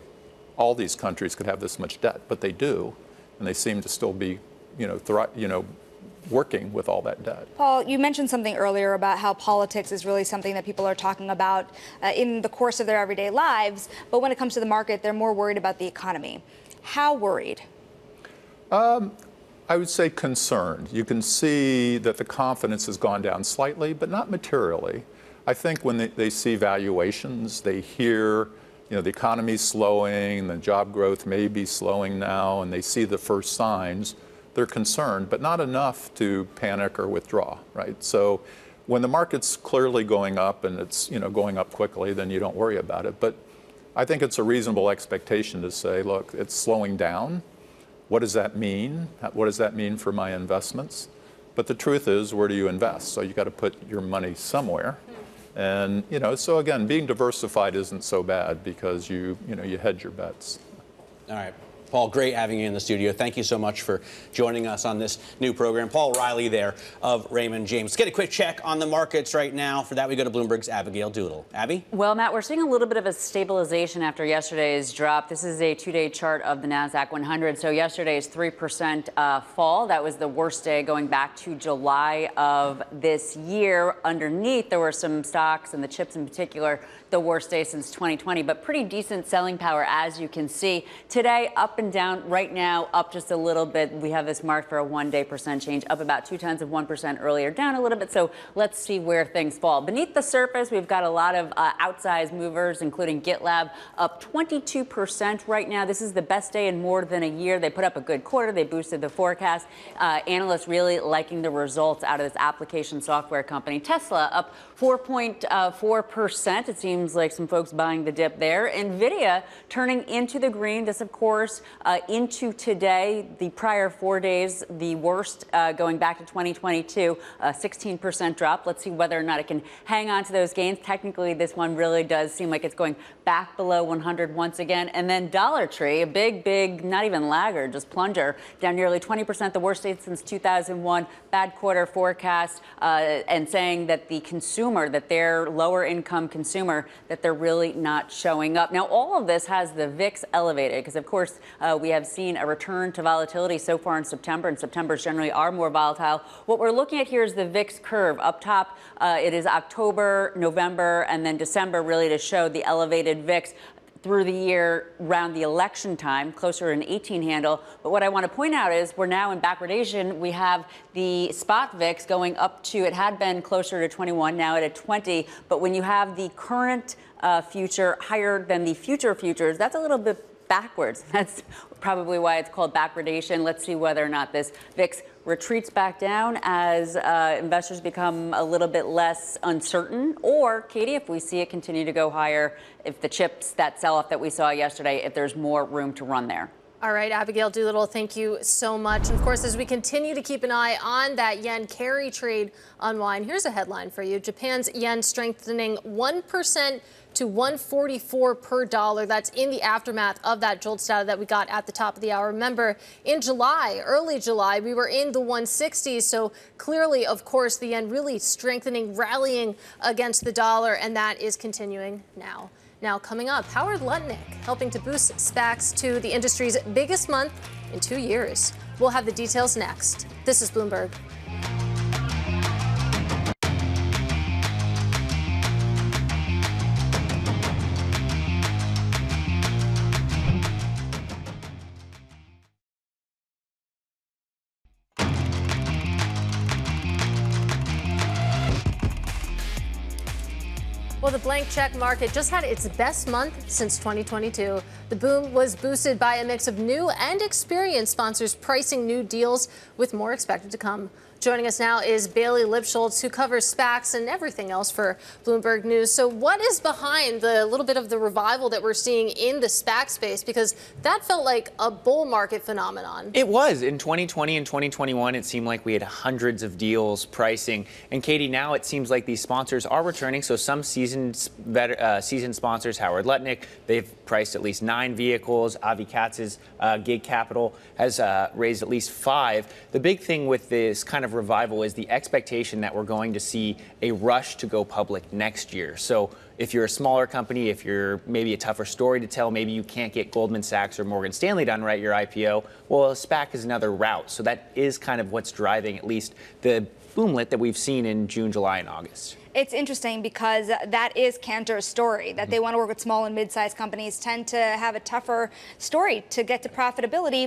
all these countries could have this much debt, but they do, and they seem to still be, you know, thri you know, working with all that debt. Paul, you mentioned something earlier about how politics is really something that people are talking about uh, in the course of their everyday lives, but when it comes to the market, they're more worried about the economy. How worried? Um, I would say concerned. You can see that the confidence has gone down slightly, but not materially. I think when they, they see valuations, they hear, you know, the economy's slowing, the job growth may be slowing now, and they see the first signs. They're concerned, but not enough to panic or withdraw, right? So when the market's clearly going up and it's, you know, going up quickly, then you don't worry about it. But I think it's a reasonable expectation to say, look, it's slowing down. what does that mean? What does that mean for my investments? But the truth is, where do you invest? So you got to put your money somewhere. And, you know, so again, being diversified isn't so bad because you, you know, you hedge your bets. All right. Paul, great having you in the studio. Thank you so much for joining us on this new program. Paul Reilly there of Raymond James. Let's get a quick check on the markets right now. For that, we go to Bloomberg's Abigail Doodle. Abby? Well, Matt, we're seeing a little bit of a stabilization after yesterday's drop. This is a two-day chart of the NASDAQ one hundred. So yesterday's three percent uh, fall, that was the worst day going back to July of this year. Underneath, there were some stocks, and the chips in particular, the worst day since twenty twenty, but pretty decent selling power, as you can see. Today, up and down right now, up just a little bit. We have this marked for a one-day percent change, up about two tenths of one percent earlier, down a little bit. So let's see where things fall. Beneath the surface, we've got a lot of uh, outsized movers, including GitLab, up twenty-two percent right now. This is the best day in more than a year. They put up a good quarter. They boosted the forecast. Uh, analysts really liking the results out of this application software company. Tesla up four point four percent. It seems like some folks buying the dip there. Nvidia turning into the green. This, of course, Uh, into today, the prior four days, the worst uh, going back to twenty twenty-two, a sixteen percent drop. Let's see whether or not it can hang on to those gains. Technically, this one really does seem like it's going back below one hundred once again. And then Dollar Tree, a big, big, not even laggard, just plunger, down nearly twenty percent, the worst day since two thousand one, bad quarter forecast, uh, and saying that the consumer, that their lower income consumer, that they're really not showing up. Now, all of this has the V I X elevated because, of course, Uh, we have seen a return to volatility so far in September, and Septembers generally are more volatile. What we're looking at here is the V I X curve. Up top, uh, it is October, November, and then December, really to show the elevated V I X through the year around the election time, closer to an eighteen handle. But what I want to point out is we're now in backwardation. We have the spot V I X going up to, it had been closer to twenty-one, now at a twenty. But when you have the current uh, future higher than the future futures, that's a little bit backwards. That's probably why it's called backwardation. Let's see whether or not this V I X retreats back down as uh, investors become a little bit less uncertain. Or, Katie, if we see it continue to go higher, if the chips, that sell-off that we saw yesterday, if there's more room to run there. All right, Abigail Doolittle, thank you so much. And of course, as we continue to keep an eye on that yen carry trade unwind, here's a headline for you. Japan's yen strengthening one percent to one forty-four per dollar. That's in the aftermath of that JOLTS data that we got at the top of the hour. Remember, in July, early July, we were in the one sixties. So clearly, of course, the yen really strengthening, rallying against the dollar, and that is continuing now. Now coming up, Howard Lutnick helping to boost SPACs to the industry's biggest month in two years. We'll have the details next. This is Bloomberg. Well, the blank check market just had its best month since twenty twenty-two. The boom was boosted by a mix of new and experienced sponsors pricing new deals, with more expected to come. Joining us now is Bailey Lipschultz, who covers SPACs and everything else for Bloomberg News. So what is behind the little bit of the revival that we're seeing in the SPAC space? Because that felt like a bull market phenomenon. It was. In twenty twenty and twenty twenty-one, it seemed like we had hundreds of deals pricing. And Katie, now it seems like these sponsors are returning. So some seasoned Uh, seasoned sponsors, Howard Lutnick, they've priced at least nine vehicles. Avi Katz's uh, Gig Capital has uh, raised at least five. The big thing with this kind of revival is the expectation that we're going to see a rush to go public next year. So if you're a smaller company, if you're maybe a tougher story to tell, maybe you can't get Goldman Sachs or Morgan Stanley done right, your I P O, well, a SPAC is another route. So that is kind of what's driving at least the boomlet that we've seen in June, July, and August. It's interesting because that is Cantor's story, that they want to work with small and mid-sized companies, tend to have a tougher story to get to profitability.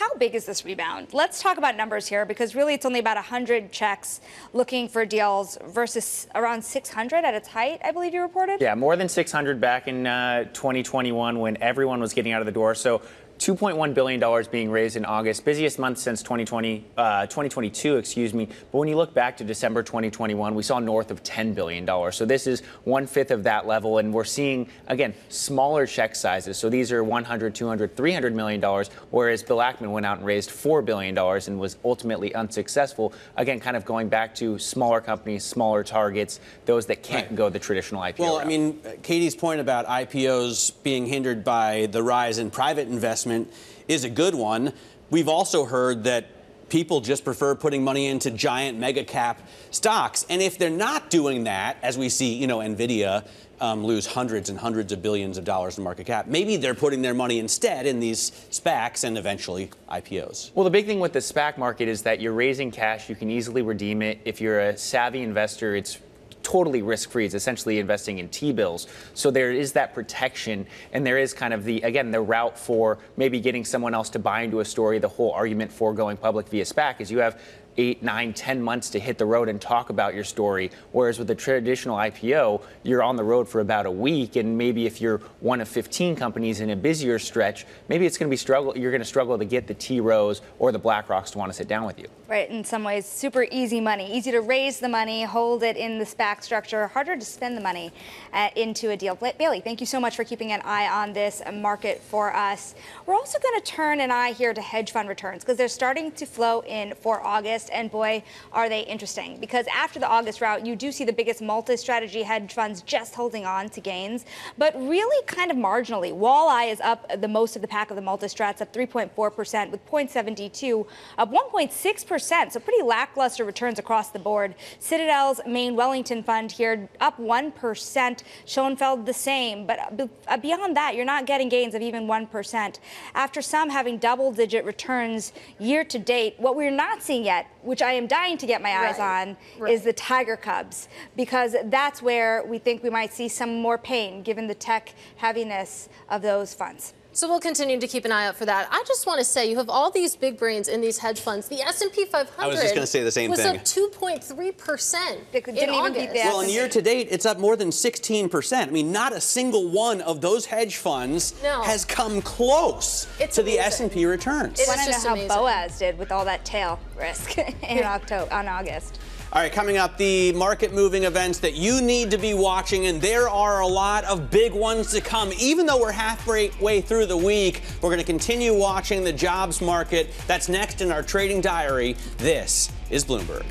How big is this rebound? Let's talk about numbers here, because really it's only about one hundred checks looking for deals versus around six hundred at its height, I believe you reported? Yeah, more than six hundred back in uh, twenty twenty-one when everyone was getting out of the door. So two point one billion dollars being raised in August, busiest month since twenty twenty, uh, twenty twenty-two, excuse me. But when you look back to December twenty twenty-one, we saw north of ten billion dollars. So this is one fifth of that level. And we're seeing, again, smaller check sizes. So these are one hundred, two hundred, three hundred million dollars, whereas Bill Ackman Blackman went out and raised four billion dollars and was ultimately unsuccessful. Again, kind of going back to smaller companies, smaller targets, those that can't right. go the traditional I P O Well, route. I mean, Katie's point about I P Os being hindered by the rise in private investment is a good one. We've also heard that people just prefer putting money into giant mega cap stocks. And if they're not doing that, as we see, you know, Nvidia um, lose hundreds and hundreds of billions of dollars in market cap, maybe they're putting their money instead in these SPACs and eventually I P Os. Well, the big thing with the SPAC market is that you're raising cash. You can easily redeem it. If you're a savvy investor, it's totally risk-free. It's essentially investing in T-bills. So there is that protection, and there is kind of the, again, the route for maybe getting someone else to buy into a story. The whole argument for going public via SPAC is you have eight, nine, ten months to hit the road and talk about your story, whereas with a traditional I P O, you're on the road for about a week, and maybe if you're one of fifteen companies in a busier stretch, maybe it's going to be struggle. You're going to struggle to get the T. Rowe's or the BlackRocks to want to sit down with you. Right. In some ways, super easy money, easy to raise the money, hold it in the SPAC structure, harder to spend the money uh, into a deal. Bailey, thank you so much for keeping an eye on this market for us. We're also going to turn an eye here to hedge fund returns because they're starting to flow in for August. And boy, are they interesting, because after the August rout, you do see the biggest multi-strategy hedge funds just holding on to gains, but really kind of marginally. Walleye is up the most of the pack of the multi-strats, up three point four percent, with zero point seven two up one point six percent. So pretty lackluster returns across the board. Citadel's main Wellington fund here up one percent. Schoenfeld the same. But beyond that, you're not getting gains of even one percent. After some having double-digit returns year to date, what we're not seeing yet, which I am dying to get my eyes right. on, right. is the Tiger Cubs, because that's where we think we might see some more pain given the tech heaviness of those funds. So we'll continue to keep an eye out for that. I just want to say you have all these big brains in these hedge funds. The S and P five hundred I was just going to say the same was thing. Up two point three percent in even August. Well, and year to date, it's up more than sixteen percent. I mean, not a single one of those hedge funds no. has come close it's to amazing. the S and P returns. It I want to know how amazing. Boaz did with all that tail risk in October, on August. All right, coming up, the market-moving events that you need to be watching, and there are a lot of big ones to come. Even though we're halfway through the week, we're going to continue watching the jobs market. That's next in our trading diary. This is Bloomberg.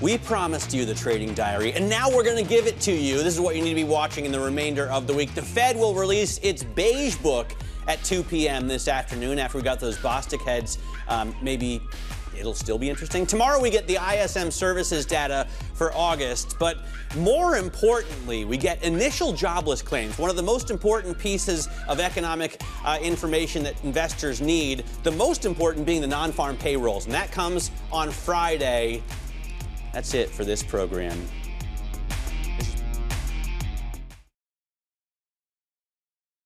We promised you the trading diary, and now we're going to give it to you. This is what you need to be watching in the remainder of the week. The Fed will release its beige book at two p m this afternoon after we got those Bostic heads. Um, maybe it'll still be interesting. Tomorrow we get the I S M services data for August, but more importantly, we get initial jobless claims, one of the most important pieces of economic uh, information that investors need, the most important being the non-farm payrolls, and that comes on Friday. That's it for this program.